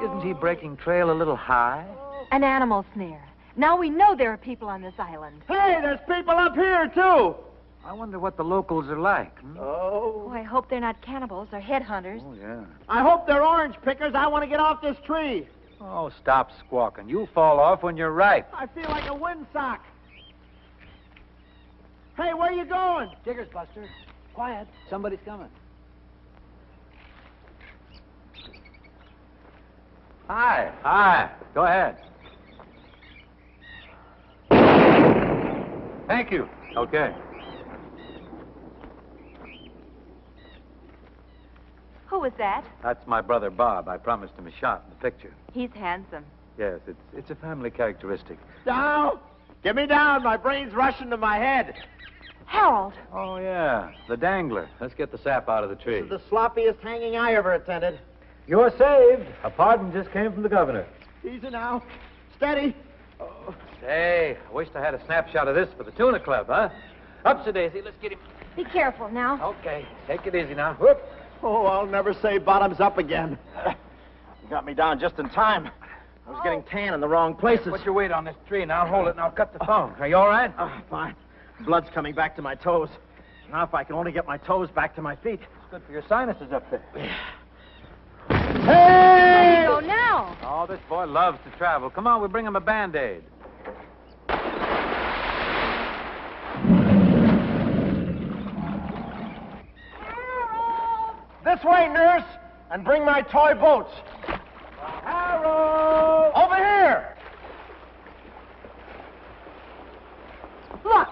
Isn't he breaking trail a little high? An animal snare. Now we know there are people on this island. Hey, there's people up here, too. I wonder what the locals are like. Hmm? Oh. Oh, I hope they're not cannibals or headhunters. Oh, yeah. I hope they're orange pickers. I want to get off this tree. Oh, stop squawking. You'll fall off when you're ripe. I feel like a windsock. Hey, where are you going? Jiggers, Buster. Quiet. Somebody's coming. Hi. Hi. Go ahead. Thank you. Okay. Who was that? That's my brother, Bob. I promised him a shot in the picture. He's handsome. Yes, it's, it's a family characteristic. Down! Get me down. My brain's rushing to my head. Harold. Oh, yeah. The dangler. Let's get the sap out of the tree. This is the sloppiest hanging I ever attended. You're saved. A pardon just came from the governor. Easy now. Steady. Oh. Hey, I wished I had a snapshot of this for the Tuna Club, huh? Upsy-daisy, let's get him. Be careful now. Okay, take it easy now. Whoop. Oh, I'll never say bottoms up again. You got me down just in time. I was oh. getting tan in the wrong places. Put your weight on this tree, and I'll hold it, and I'll cut the thong. Are you all right? Oh, fine. Blood's coming back to my toes. Now if I can only get my toes back to my feet. It's good for your sinuses up there. Yeah. Hey! Go now. Oh, this boy loves to travel. Come on, we'll bring him a Band-Aid. This way, nurse, and bring my toy boats. Harold! Over here! Look!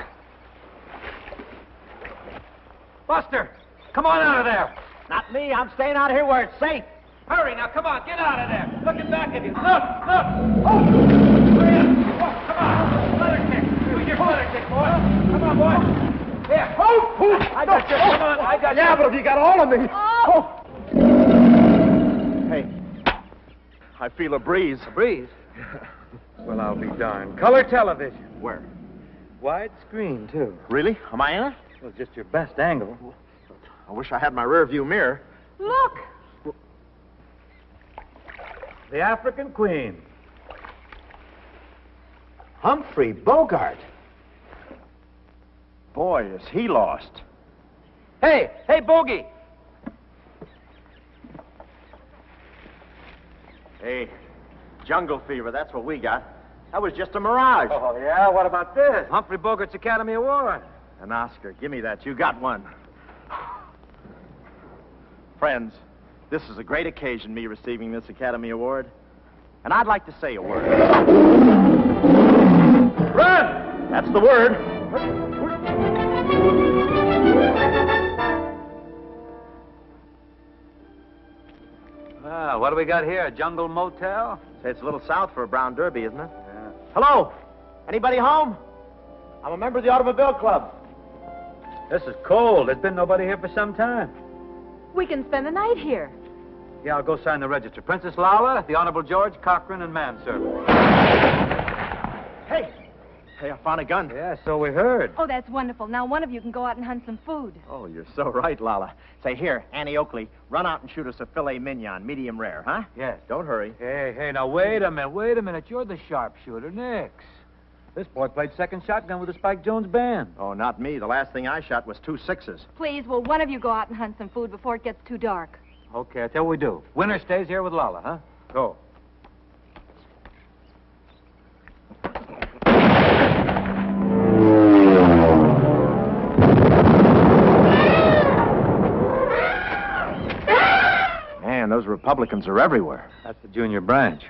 Buster, come on out of there. Not me. I'm staying out here where it's safe. Hurry, now, come on. Get out of there. Looking back at you. Look, look. Oh! Oh, come on. Letter kick. Do your letter kick, boy. Come on, boy. There. Oh! oh. I got oh. you. Come on. I got you. Yeah, but if you got all of me. Oh! oh. Hey. I feel a breeze. A breeze? Well, I'll be darned. Color television. Where? Wide screen, too. Really? Am I in it? Well, just your best angle. I wish I had my rear view mirror. Look! The African Queen. Humphrey Bogart. Boy, is he lost. Hey! Hey, Bogey! Hey, jungle fever, that's what we got. That was just a mirage. Oh, yeah? What about this? Humphrey Bogart's Academy Award. An Oscar. Give me that. You got one. Friends, this is a great occasion, me receiving this Academy Award. And I'd like to say a word. Run! That's the word. Well, what do we got here? A jungle motel? Say, it's a little south for a brown derby, isn't it? Yeah. Hello? Anybody home? I'm a member of the Automobile Club. This is cold. There's been nobody here for some time. We can spend the night here. Yeah, I'll go sign the register. Princess Lala, the Honorable George, Cochran, and manservant. Hey! Hey, I found a gun. Yeah, so we heard. Oh, that's wonderful. Now one of you can go out and hunt some food. Oh, you're so right, Lala. Say, here, Annie Oakley, run out and shoot us a filet mignon, medium rare, huh? Yes. Don't hurry. Hey, hey, now wait a minute, wait a minute. You're the sharpshooter, Nix. This boy played second shotgun with the Spike Jones band. Oh, not me. The last thing I shot was two sixes. Please, will one of you go out and hunt some food before it gets too dark? Okay, I'll tell you what we do. Winner stays here with Lala, huh? Go. Man, those Republicans are everywhere. That's the junior branch.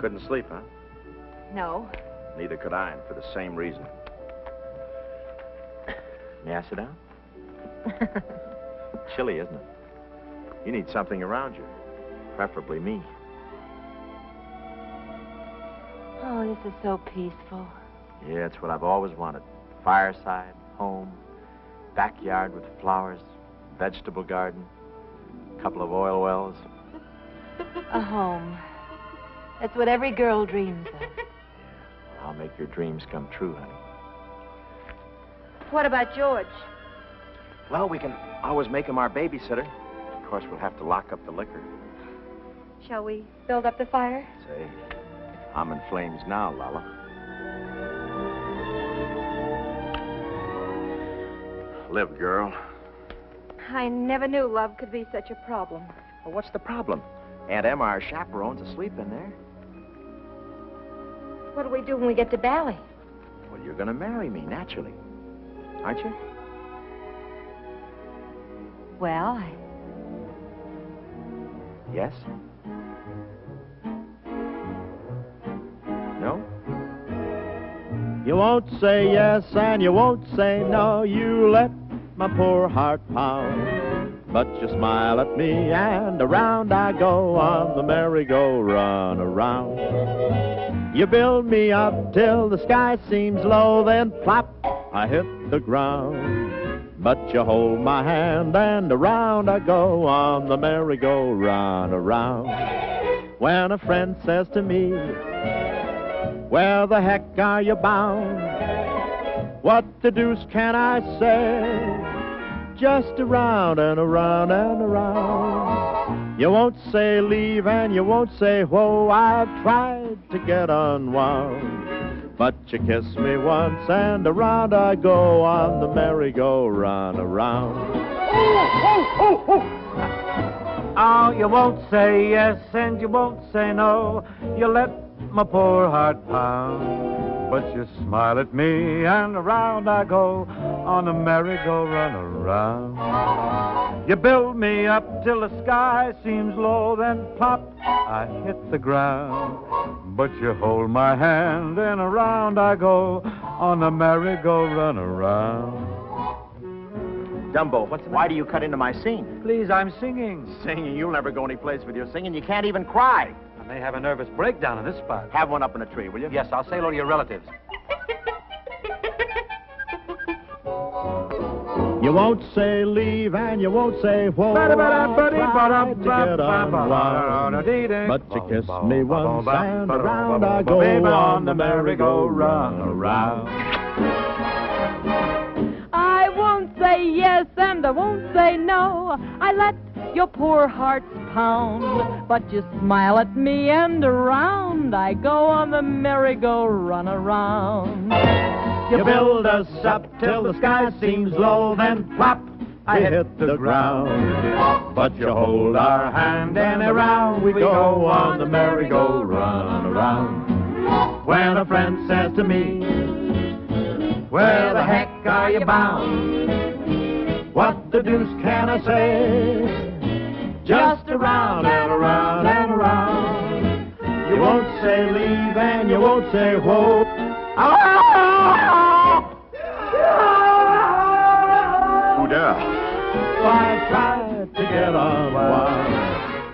Couldn't sleep, huh? No. Neither could I, and for the same reason. May I sit down? Chilly, isn't it? You need something around you, preferably me. Oh, this is so peaceful. Yeah, it's what I've always wanted. Fireside, home, backyard with flowers, vegetable garden, a couple of oil wells. A home. That's what every girl dreams of. I'll make your dreams come true, honey. What about George? Well, we can always make him our babysitter. Of course, we'll have to lock up the liquor. Shall we build up the fire? Say, I'm in flames now, Lala. Live, girl. I never knew love could be such a problem. Well, what's the problem? Aunt Emma, our chaperone's asleep in there. What do we do when we get to Bali? Well, you're going to marry me, naturally. Aren't you? Well, I... Yes? No? You won't say yes and you won't say no. You let my poor heart pound. But you smile at me and around I go on the merry-go-run around. You build me up till the sky seems low, then plop, I hit the ground. But you hold my hand and around I go on the merry-go-round around. when a friend says to me, where the heck are you bound? What the deuce can I say? Just around and around and around. You won't say leave and you won't say whoa. I've tried to get unwound, but you kiss me once and around I go on the merry-go-round around. Ooh, ooh, ooh, ooh. Oh, you won't say yes and you won't say no. You let my poor heart pound, but you smile at me and around I go on a merry-go-round around. You build me up till the sky seems low, then plop, I hit the ground, but you hold my hand and around I go on a merry-go-round around. Dumbo, what's why do you cut into my scene? Please, I'm singing. Singing? You'll never go any place with your singing. You can't even cry. I may have a nervous breakdown in this spot. Have one up in a tree, will you? Yes, I'll say hello to your relatives. You won't say leave and you won't say whoa. But you kiss me once and around I go on the merry-go-round around. Say yes and I won't say no. I let your poor hearts pound, but you smile at me and around I go on the merry-go-round around. You build us up till the sky seems low, then plop, I hit the ground, but you hold our hand and around we go on the merry-go-round around. When a friend says to me, where the heck are you bound? What the deuce can I say? Just around and around and around. You won't say leave and you won't say whoa. Who da? I tried to get on one,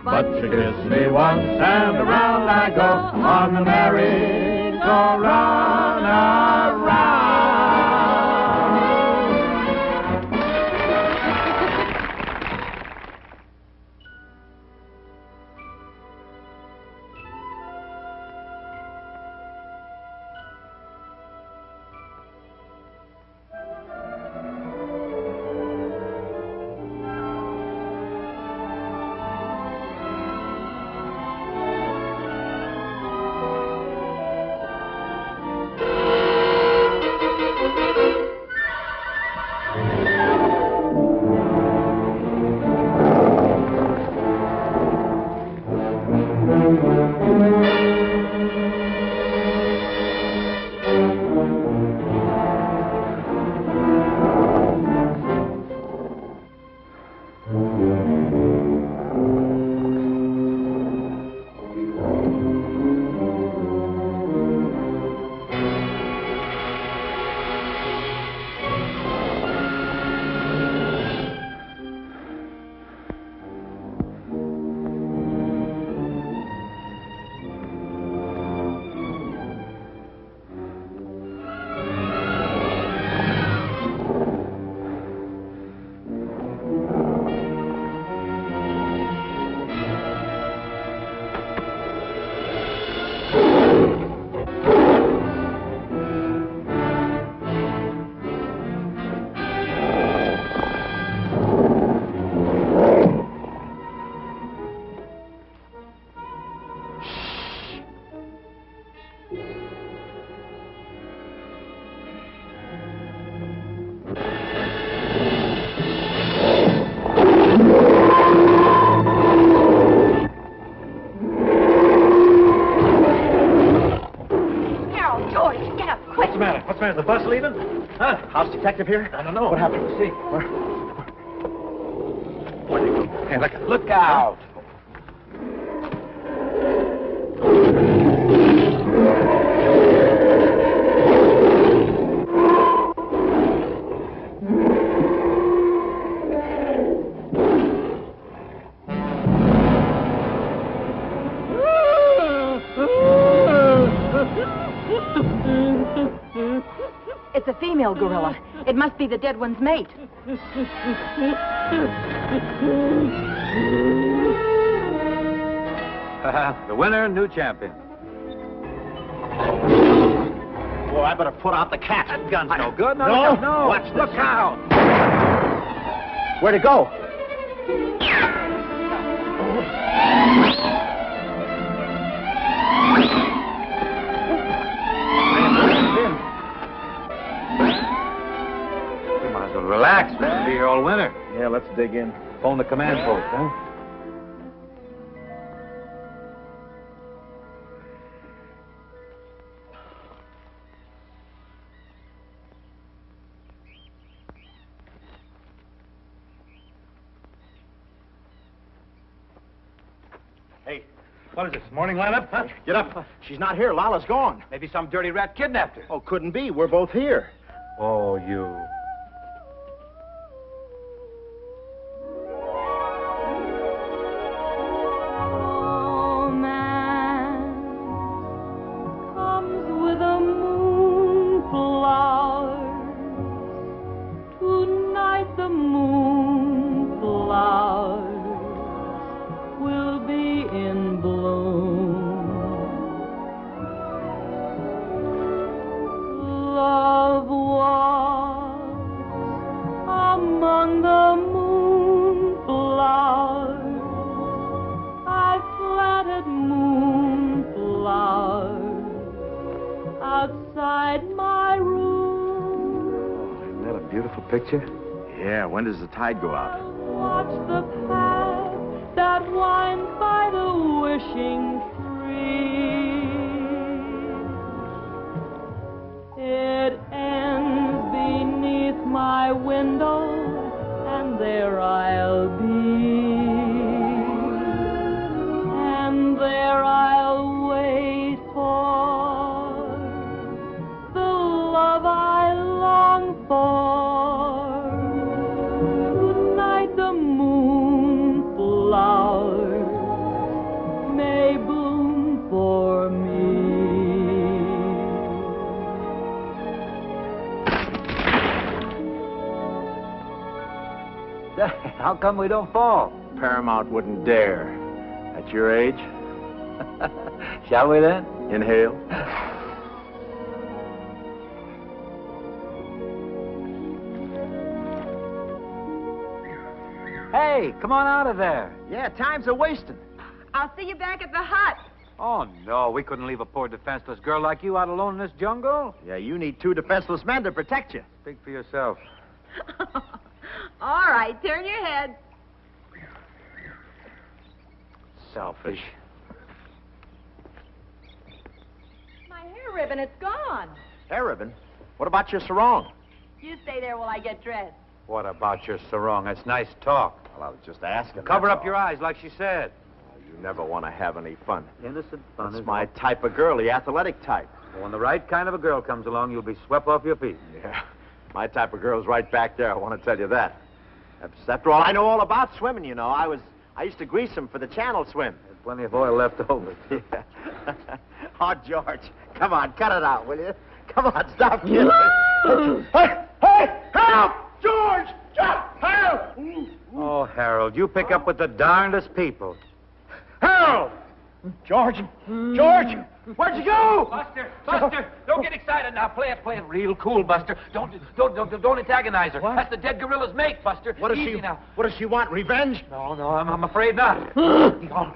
but you kissed me once and around I go on the merry-go-round around. Is the bus leaving? Huh? House detective here? I don't know. What happened? Let's see. Where? Where did he go? Hey, look out. Look out. Gorilla. It must be the dead one's mate. Uh, the winner, new champion. Boy, I better put out the cat. That gun's I, no good. No, no, no. no. Watch this. Look out. Where'd it go? You might as well relax. We'll be here all winter. Yeah, let's dig in. Phone the command post, huh? What is this, morning lineup? Huh? Get up. She's not here. Lala's gone. Maybe some dirty rat kidnapped her. Oh, couldn't be. We're both here. Oh, you. Tide go out. Watch the path that winds by the wishing tree. It ends beneath my window, and there I'll be. And there I'll wait for the love I long for. How come we don't fall? Paramount wouldn't dare. At your age? Shall we then? Inhale. Hey, come on out of there. Yeah, time's a-wasting. I'll see you back at the hut. Oh, no, we couldn't leave a poor defenseless girl like you out alone in this jungle. Yeah, you need two defenseless men to protect you. Speak for yourself. All right, turn your head. Selfish. My hair ribbon, it's gone. Hair ribbon? What about your sarong? You stay there while I get dressed. What about your sarong? That's nice talk. Well, I was just asking. Cover up all. Your eyes, like she said. Oh, you never want to have any fun. Innocent fun. That's my it? type of girl, the athletic type. Well, when the right kind of a girl comes along, you'll be swept off your feet. Yeah. My type of girl's right back there, I want to tell you that. After all, I know all about swimming, you know. I was, I used to grease them for the channel swim. There's plenty of oil left over. Yeah. Oh, George, come on, cut it out, will you? Come on, stop kidding. Hey, hey, help! George, stop! Harold! Oh, Harold, you pick up with the darndest people. Harold! George, George! Where'd you go? Buster, Buster, don't get excited now. Play it, play it real cool, Buster. Don't, don't, don't, don't antagonize her. What? That's the dead gorilla's make, Buster. What does Easy she, now. What does she want, revenge? No, no, I'm, I'm afraid not. Oh,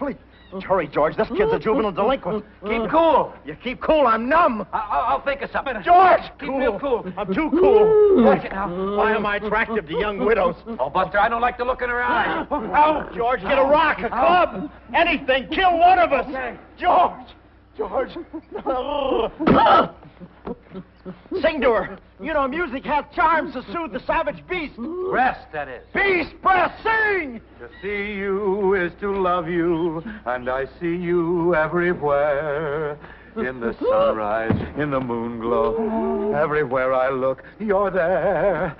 please, hurry, George. This kid's a juvenile delinquent. Keep cool. You keep cool, I'm numb. I, I'll, I'll think of something. George! Keep cool. real cool. I'm too cool. Watch it now. Why am I attractive to young widows? Oh, Buster, I don't like to look in her eyes. Help, George. Get a rock, a club, anything. Kill one of us. Okay. George! George! Sing to her. You know, music hath charms to soothe the savage beast. Breast, that is. Beast, breast, sing! To see you is to love you, and I see you everywhere. In the sunrise, in the moon glow, everywhere I look, you're there.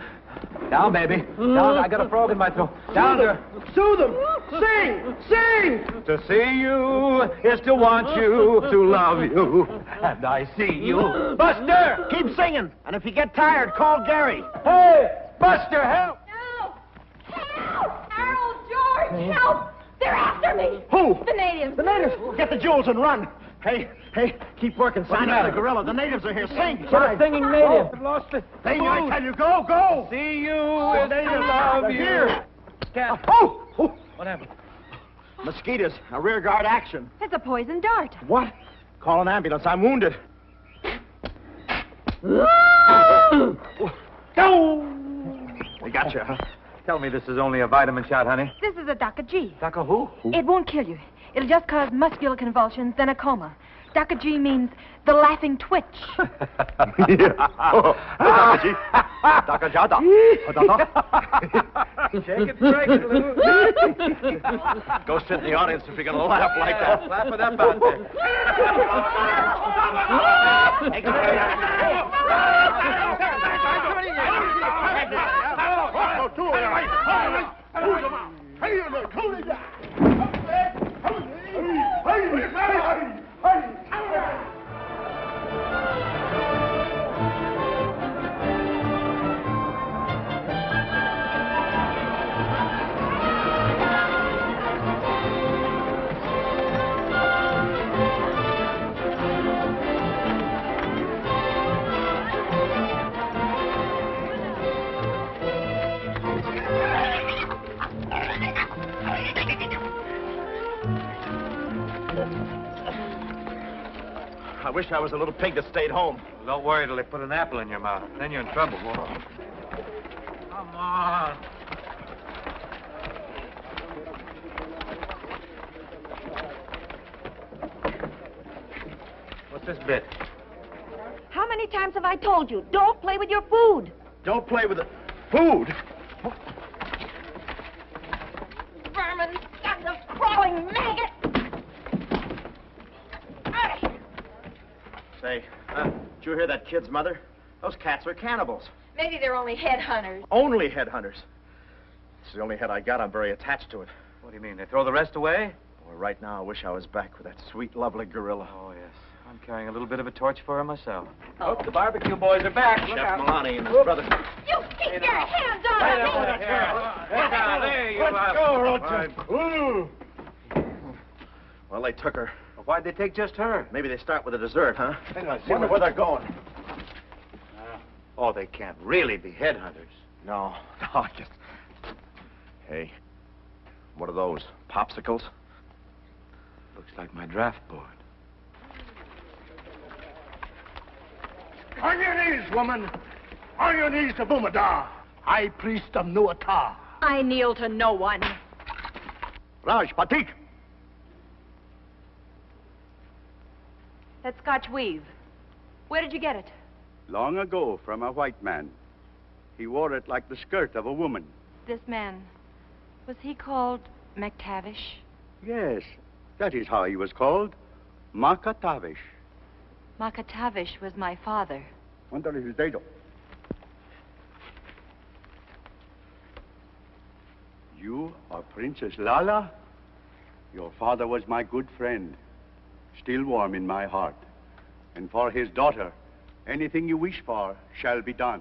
Down, baby. Down. I got a frog in my throat. Down there. Soothe them. Sing. Sing. To see you is to want you, to love you. And I see you. Buster! Keep singing. And if you get tired, call Gary. Hey! Buster, help! No! Help! Harold, George, help! They're They're after me! Who? The natives. The natives! Get the jewels and run! Hey, hey, keep working, sign up the gorilla. The natives are here. Sing! We're singing native. Oh, lost the hey, I tell you, go, go! See you oh, natives love you. Here! Cat. Oh. oh! What happened? Mosquitoes. A rear guard action. It's a poison dart. What? Call an ambulance. I'm wounded. Go! They got you, huh? Tell me this is only a vitamin shot, honey. This is a Doctor G. Doctor who? who? It won't kill you. It'll just cause muscular convulsions, then a coma. Doctor G means the laughing twitch. Doctor G. Doctor Jada. Shake it, break it, Lou. Go sit in the audience if you're going to laugh like that. Laugh it up out there. I wish I was a little pig that stayed home. Well, don't worry till they put an apple in your mouth. Then you're in trouble. Whoa. Come on. What's this bit? How many times have I told you? Don't play with your food. Don't play with the food? Vermin, sons of crawling maggots. Say, uh, did you hear that kid's mother? Those cats are cannibals. Maybe they're only headhunters. Only headhunters? This is the only head I got. I'm very attached to it. What do you mean? They throw the rest away? Well, right now, I wish I was back with that sweet, lovely gorilla. Oh, yes. I'm carrying a little bit of a torch for her myself. Oh, oh the barbecue boys are back. Look Chef out. Milani and his Whoop. brother. You keep hey, your no. hands on hey, me! Hey, hey, now, there you are. Let's go, Well, they took her. Why'd they take just her? Maybe they start with a dessert, huh? Hang on, see wonder where they're going. Uh, oh, they can't really be headhunters. No, no, just... Hey, what are those, popsicles? Looks like my draft board. On your knees, woman. On your knees to Bumadar. I priest of Nuata. I kneel to no one. Raj, Patik. That Scotch weave. Where did you get it? Long ago from a white man. He wore it like the skirt of a woman. This man, was he called Mactavish? Yes, that is how he was called. Mactavish. Mactavish was my father. You are Princess Lala? Your father was my good friend. Still warm in my heart. And for his daughter, anything you wish for shall be done.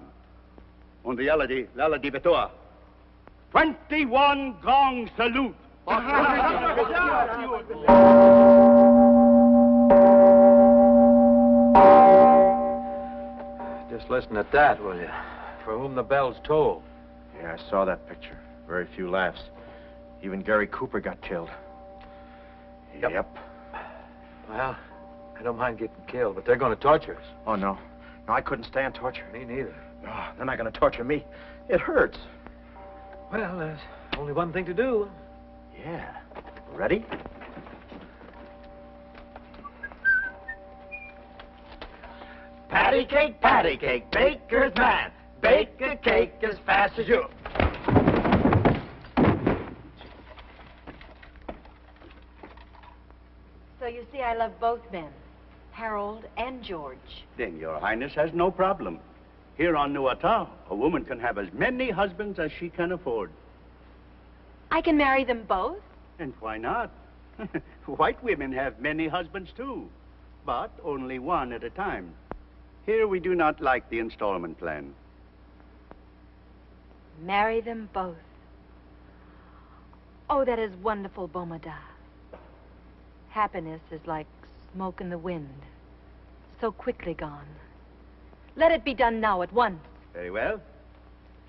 On the Aladi, Lala di Vetua. Twenty-one gong salute. Just listen at that, will you? For whom the bells toll. Yeah, I saw that picture. Very few laughs. Even Gary Cooper got killed. Yep. yep. Well, I don't mind getting killed, but they're going to torture us. Oh, no. No, I couldn't stand torture. Me neither. No, they're not going to torture me. It hurts. Well, there's only one thing to do. Yeah. Ready? Patty cake, patty cake, baker's man. Bake a cake as fast as you... So you see, I love both men, Harold and George. Then your highness has no problem. Here on Nuata, a woman can have as many husbands as she can afford. I can marry them both? And why not? White women have many husbands too, but only one at a time. Here we do not like the installment plan. Marry them both. Oh, that is wonderful, Bumadar. Happiness is like smoke in the wind, so quickly gone. Let it be done now, at once. Very well.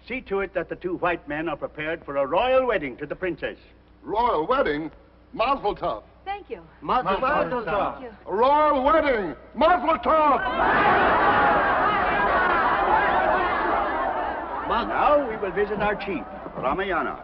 See to it that the two white men are prepared for a royal wedding to the princess. Royal wedding? Mazel tov. Thank you. Mazel tov. Royal wedding. Mazel tov. Now we will visit our chief, Ramayana.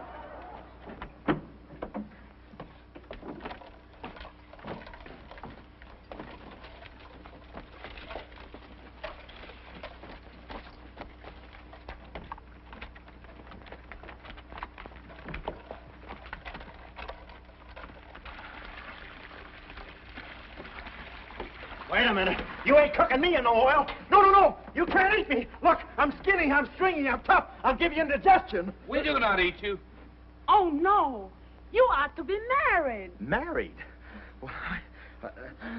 Wait a minute. You ain't cooking me in no oil. No, no, no. You can't eat me. Look, I'm skinny, I'm stringy, I'm tough. I'll give you indigestion. We do not eat you. Oh, no. You ought to be married. Married? Well, I, uh,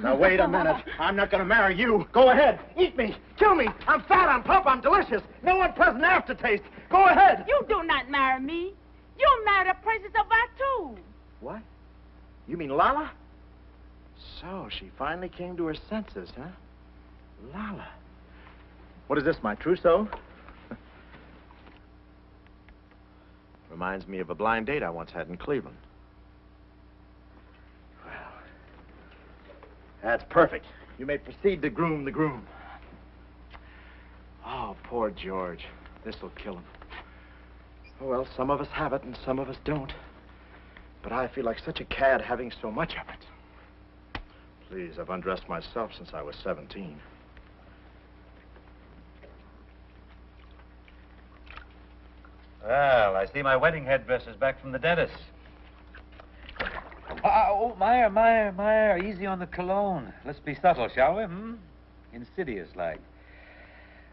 now, wait a minute. I'm not going to marry you. Go ahead. Eat me. Kill me. I'm fat, I'm plump, I'm delicious. No unpleasant aftertaste. Go ahead. You do not marry me. You marry the princess of Vatu. What? You mean Lala? So, she finally came to her senses, huh? Lala. What is this, my trousseau? Reminds me of a blind date I once had in Cleveland. Well, that's perfect. You may proceed to groom the groom. Oh, poor George. This'll kill him. Oh, well, some of us have it and some of us don't. But I feel like such a cad having so much of it. Please, I've undressed myself since I was seventeen. Well, I see my wedding headdress is back from the dentist. Uh, oh, Meyer, Meyer, Meyer, easy on the cologne. Let's be subtle, shall we, hmm? Insidious, like.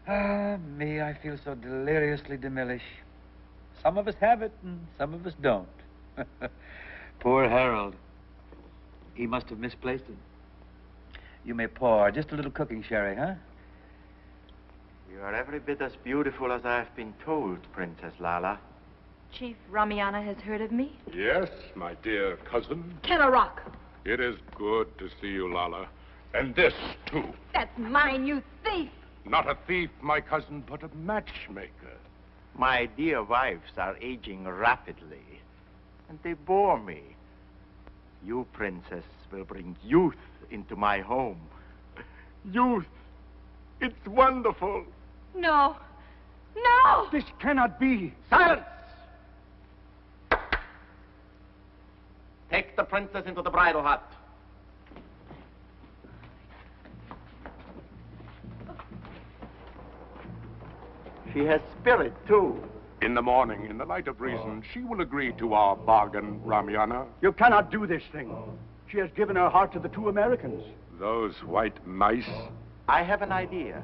Ah, me, I feel so deliriously diminished. Some of us have it and some of us don't. Poor Harold. He must have misplaced it. You may pour just a little cooking sherry, huh? You are every bit as beautiful as I have been told, Princess Lala. Chief Ramayana has heard of me? Yes, my dear cousin. Ken Arok. It is good to see you, Lala. And this, too. That's mine, you thief! Not a thief, my cousin, but a matchmaker. My dear wives are aging rapidly, and they bore me. You, princess, will bring youth into my home. Youth! It's wonderful! No! No! This cannot be! Silence! Take the princess into the bridal hut. She has spirit, too. In the morning, in the light of reason, she will agree to our bargain, Ramayana. You cannot do this thing. She has given her heart to the two Americans. Those white mice. I have an idea.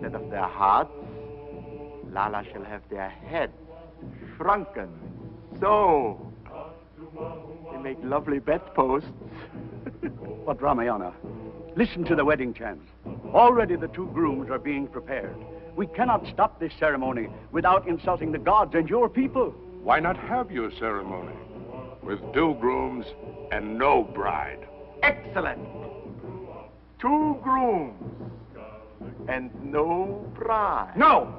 Instead of their hearts, Lala shall have their heads shrunken. So, they make lovely bedposts. But Ramayana, listen to the wedding chant. Already the two grooms are being prepared. We cannot stop this ceremony without insulting the gods and your people. Why not have your ceremony? With two grooms and no bride. Excellent. Two grooms and no bride. No!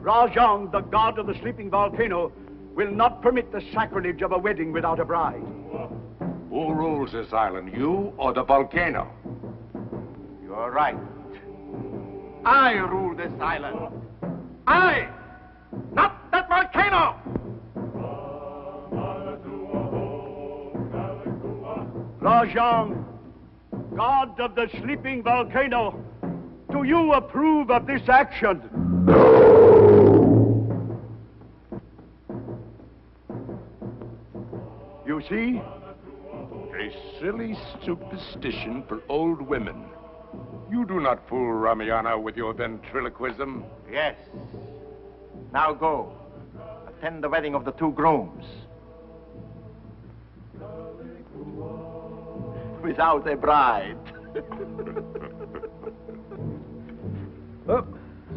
Rajong, the god of the sleeping volcano, will not permit the sacrilege of a wedding without a bride. Who rules this island, you or the volcano? You're right. I rule this island. I, not that volcano! Rajong, god of the sleeping volcano, do you approve of this action? You see? A silly superstition for old women. You do not fool Ramayana with your ventriloquism. Yes. Now go. Attend the wedding of the two grooms. Without a bride. Oh.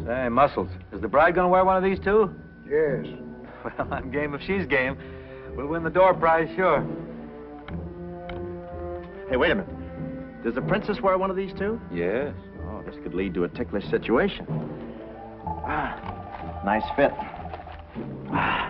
Say, Muscles, is the bride going to wear one of these two? Yes. Well, I'm game if she's game. We'll win the door prize, sure. Hey, wait a minute. Does the princess wear one of these, too? Yes. Oh, this could lead to a ticklish situation. Ah, nice fit. Ah.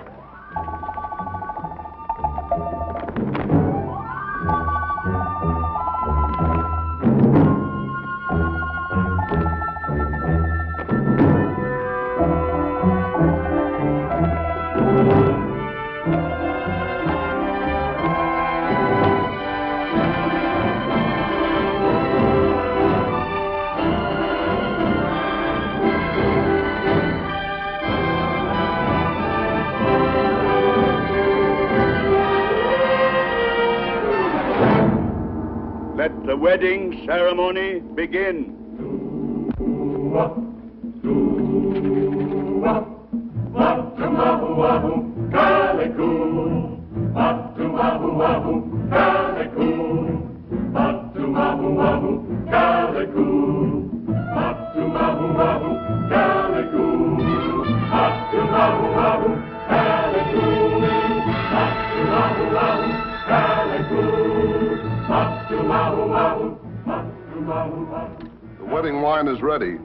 The wedding ceremony begin. The wedding wine is ready.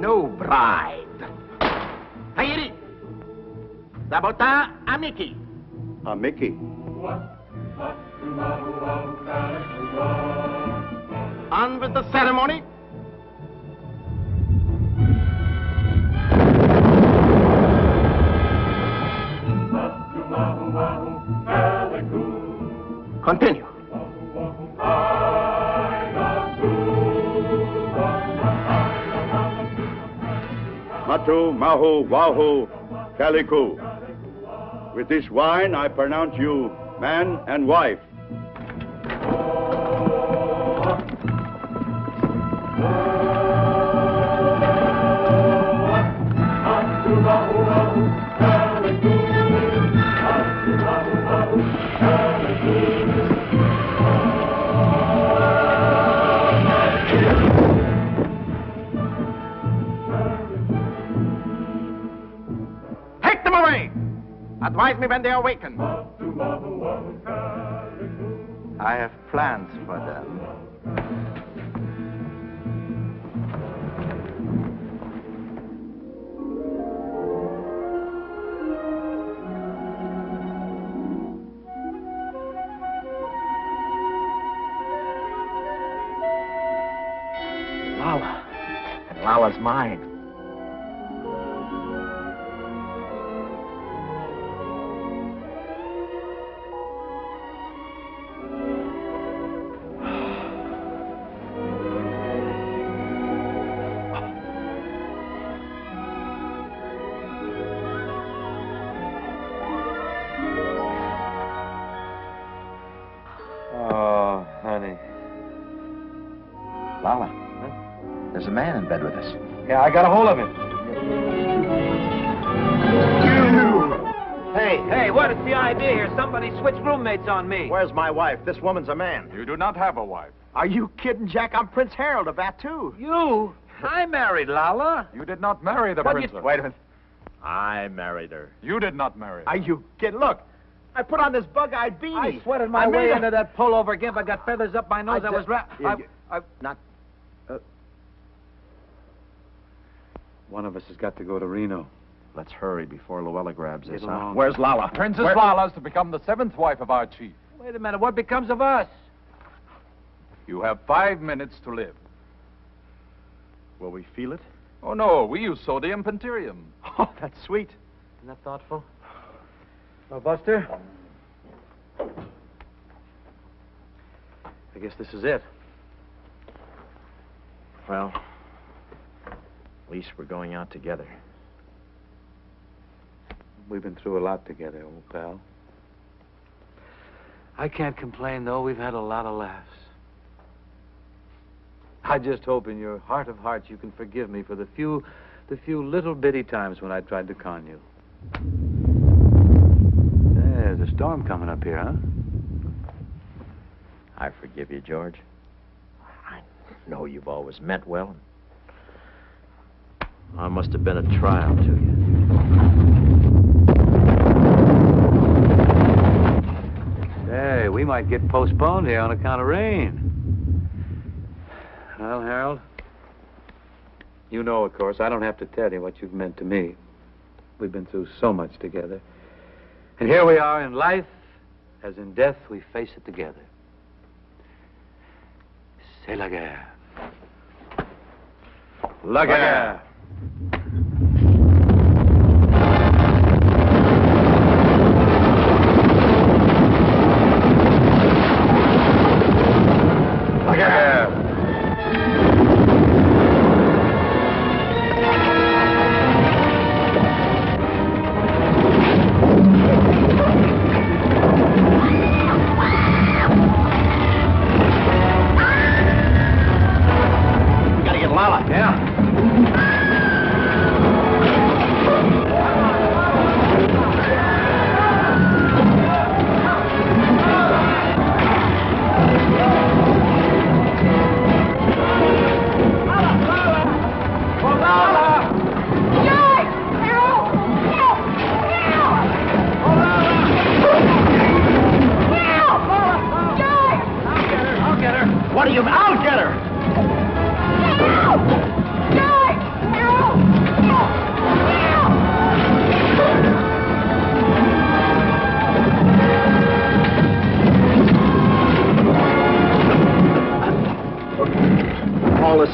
No bride. Hayiri. Sabota amiki. Amiki. On with the ceremony. Continue. Matu, Mahu, Wahu, Kaliku. With this wine, I pronounce you man and wife. Advise me when they awaken. I have plans for them. Lala. And Lala's mine. Yeah, I got a hold of him. Hey, hey, what is the idea here? Somebody switched roommates on me. Where's my wife? This woman's a man. You do not have a wife. Are you kidding, Jack? I'm Prince Harold of Vatu. You? I married Lala. You did not marry the what princess. Wait a minute. I married her. You did not marry her. Are you kidding? Look. I put on this bug-eyed beanie. I sweated my I way into that pullover gimp. I got feathers up my nose. I, I was wrapped. I, I, I, not... One of us has got to go to Reno. Let's hurry before Luella grabs us. Huh? Where's Lala? Princess Where? Lala's to become the seventh wife of our chief. Wait a minute. What becomes of us? You have five minutes to live. Will we feel it? Oh, no. We use sodium pentarium. Oh, that's sweet. Isn't that thoughtful? Well, Buster? I guess this is it. Well... At least we're going out together. We've been through a lot together, old pal. I can't complain, though. We've had a lot of laughs. I just hope in your heart of hearts you can forgive me for the few, the few little bitty times when I tried to con you. There's a storm coming up here, huh? I forgive you, George. I... know you've always meant well. I must have been a trial to you. Hey, we might get postponed here on account of rain. Well, Harold, you know, of course, I don't have to tell you what you've meant to me. We've been through so much together. And here we are in life, as in death, we face it together. C'est la guerre. La guerre.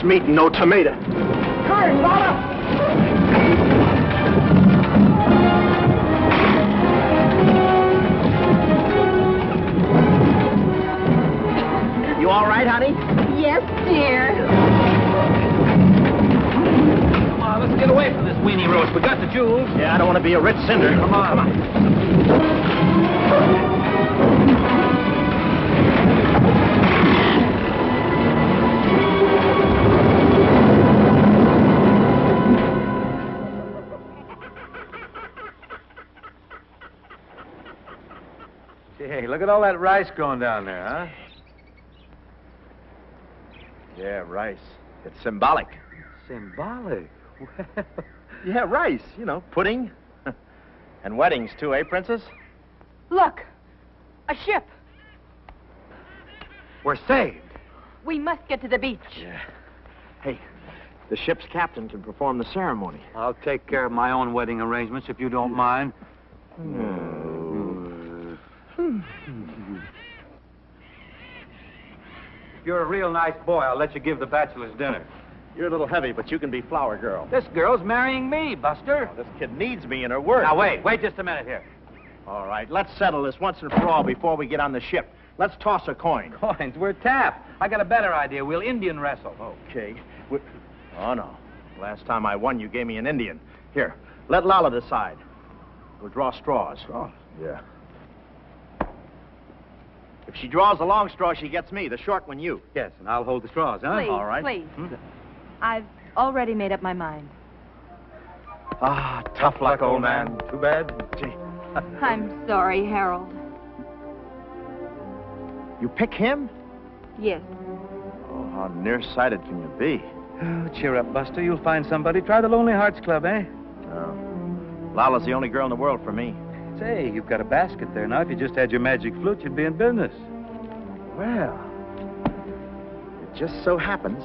Meat and no tomato. Hurry, Father! You all right, honey? Yes, dear. Come on, let's get away from this weenie roast. We got the jewels. Yeah, I don't want to be a rich cinder. Come on. Come on. Look at all that rice going down there, huh? Yeah, rice. It's symbolic. Symbolic? Well. Yeah, rice. You know, pudding. And weddings, too, eh, Princess? Look. A ship. We're saved. We must get to the beach. Yeah. Hey, the ship's captain can perform the ceremony. I'll take care of my own wedding arrangements, if you don't mind. Mm. If you're a real nice boy, I'll let you give the bachelor's dinner. You're a little heavy, but you can be flower girl. This girl's marrying me, Buster. Oh, this kid needs me in her work. Now, wait. Wait just a minute here. All right, let's settle this once and for all before we get on the ship. Let's toss a coin. Coins? We're tapped. I got a better idea. We'll Indian wrestle. Okay. We're... Oh, no. Last time I won, you gave me an Indian. Here, let Lala decide. We'll draw straws. Straws? Oh, yeah. If she draws the long straw, she gets me. The short one, you. Yes, and I'll hold the straws, huh? Please, all right. Please, hmm? I've already made up my mind. Ah, tough luck, luck old man. man. Too bad. Gee. I'm sorry, Harold. You pick him? Yes. Oh, how nearsighted can you be? Oh, cheer up, Buster. You'll find somebody. Try the Lonely Hearts Club, eh? No. Lala's the only girl in the world for me. Say, you've got a basket there now. If you just had your magic flute, you'd be in business. Well, it just so happens.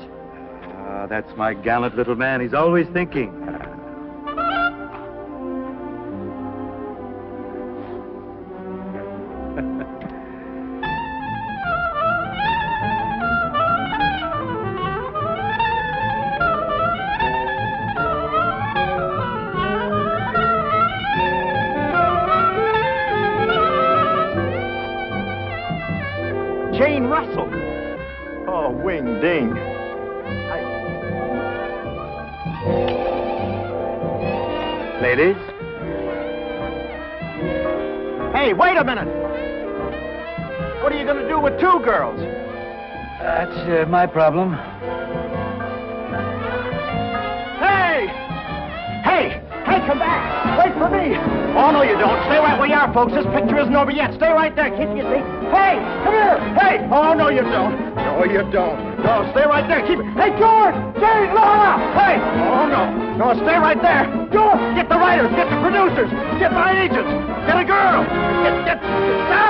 Ah, oh, that's my gallant little man. He's always thinking. Uh, my problem. Hey! Hey! Hey, come back! Wait for me! Oh, no, you don't. Stay right where you are, folks. This picture isn't over yet. Stay right there, can't you see? Hey! Come here! Hey! Oh, no, you don't. No, you don't. No, stay right there. Keep it. Hey, George! Jerry! Laura! Hey! Oh, no. No, stay right there. George! Get the writers. Get the producers. Get my agents. Get a girl. Get, get, get down.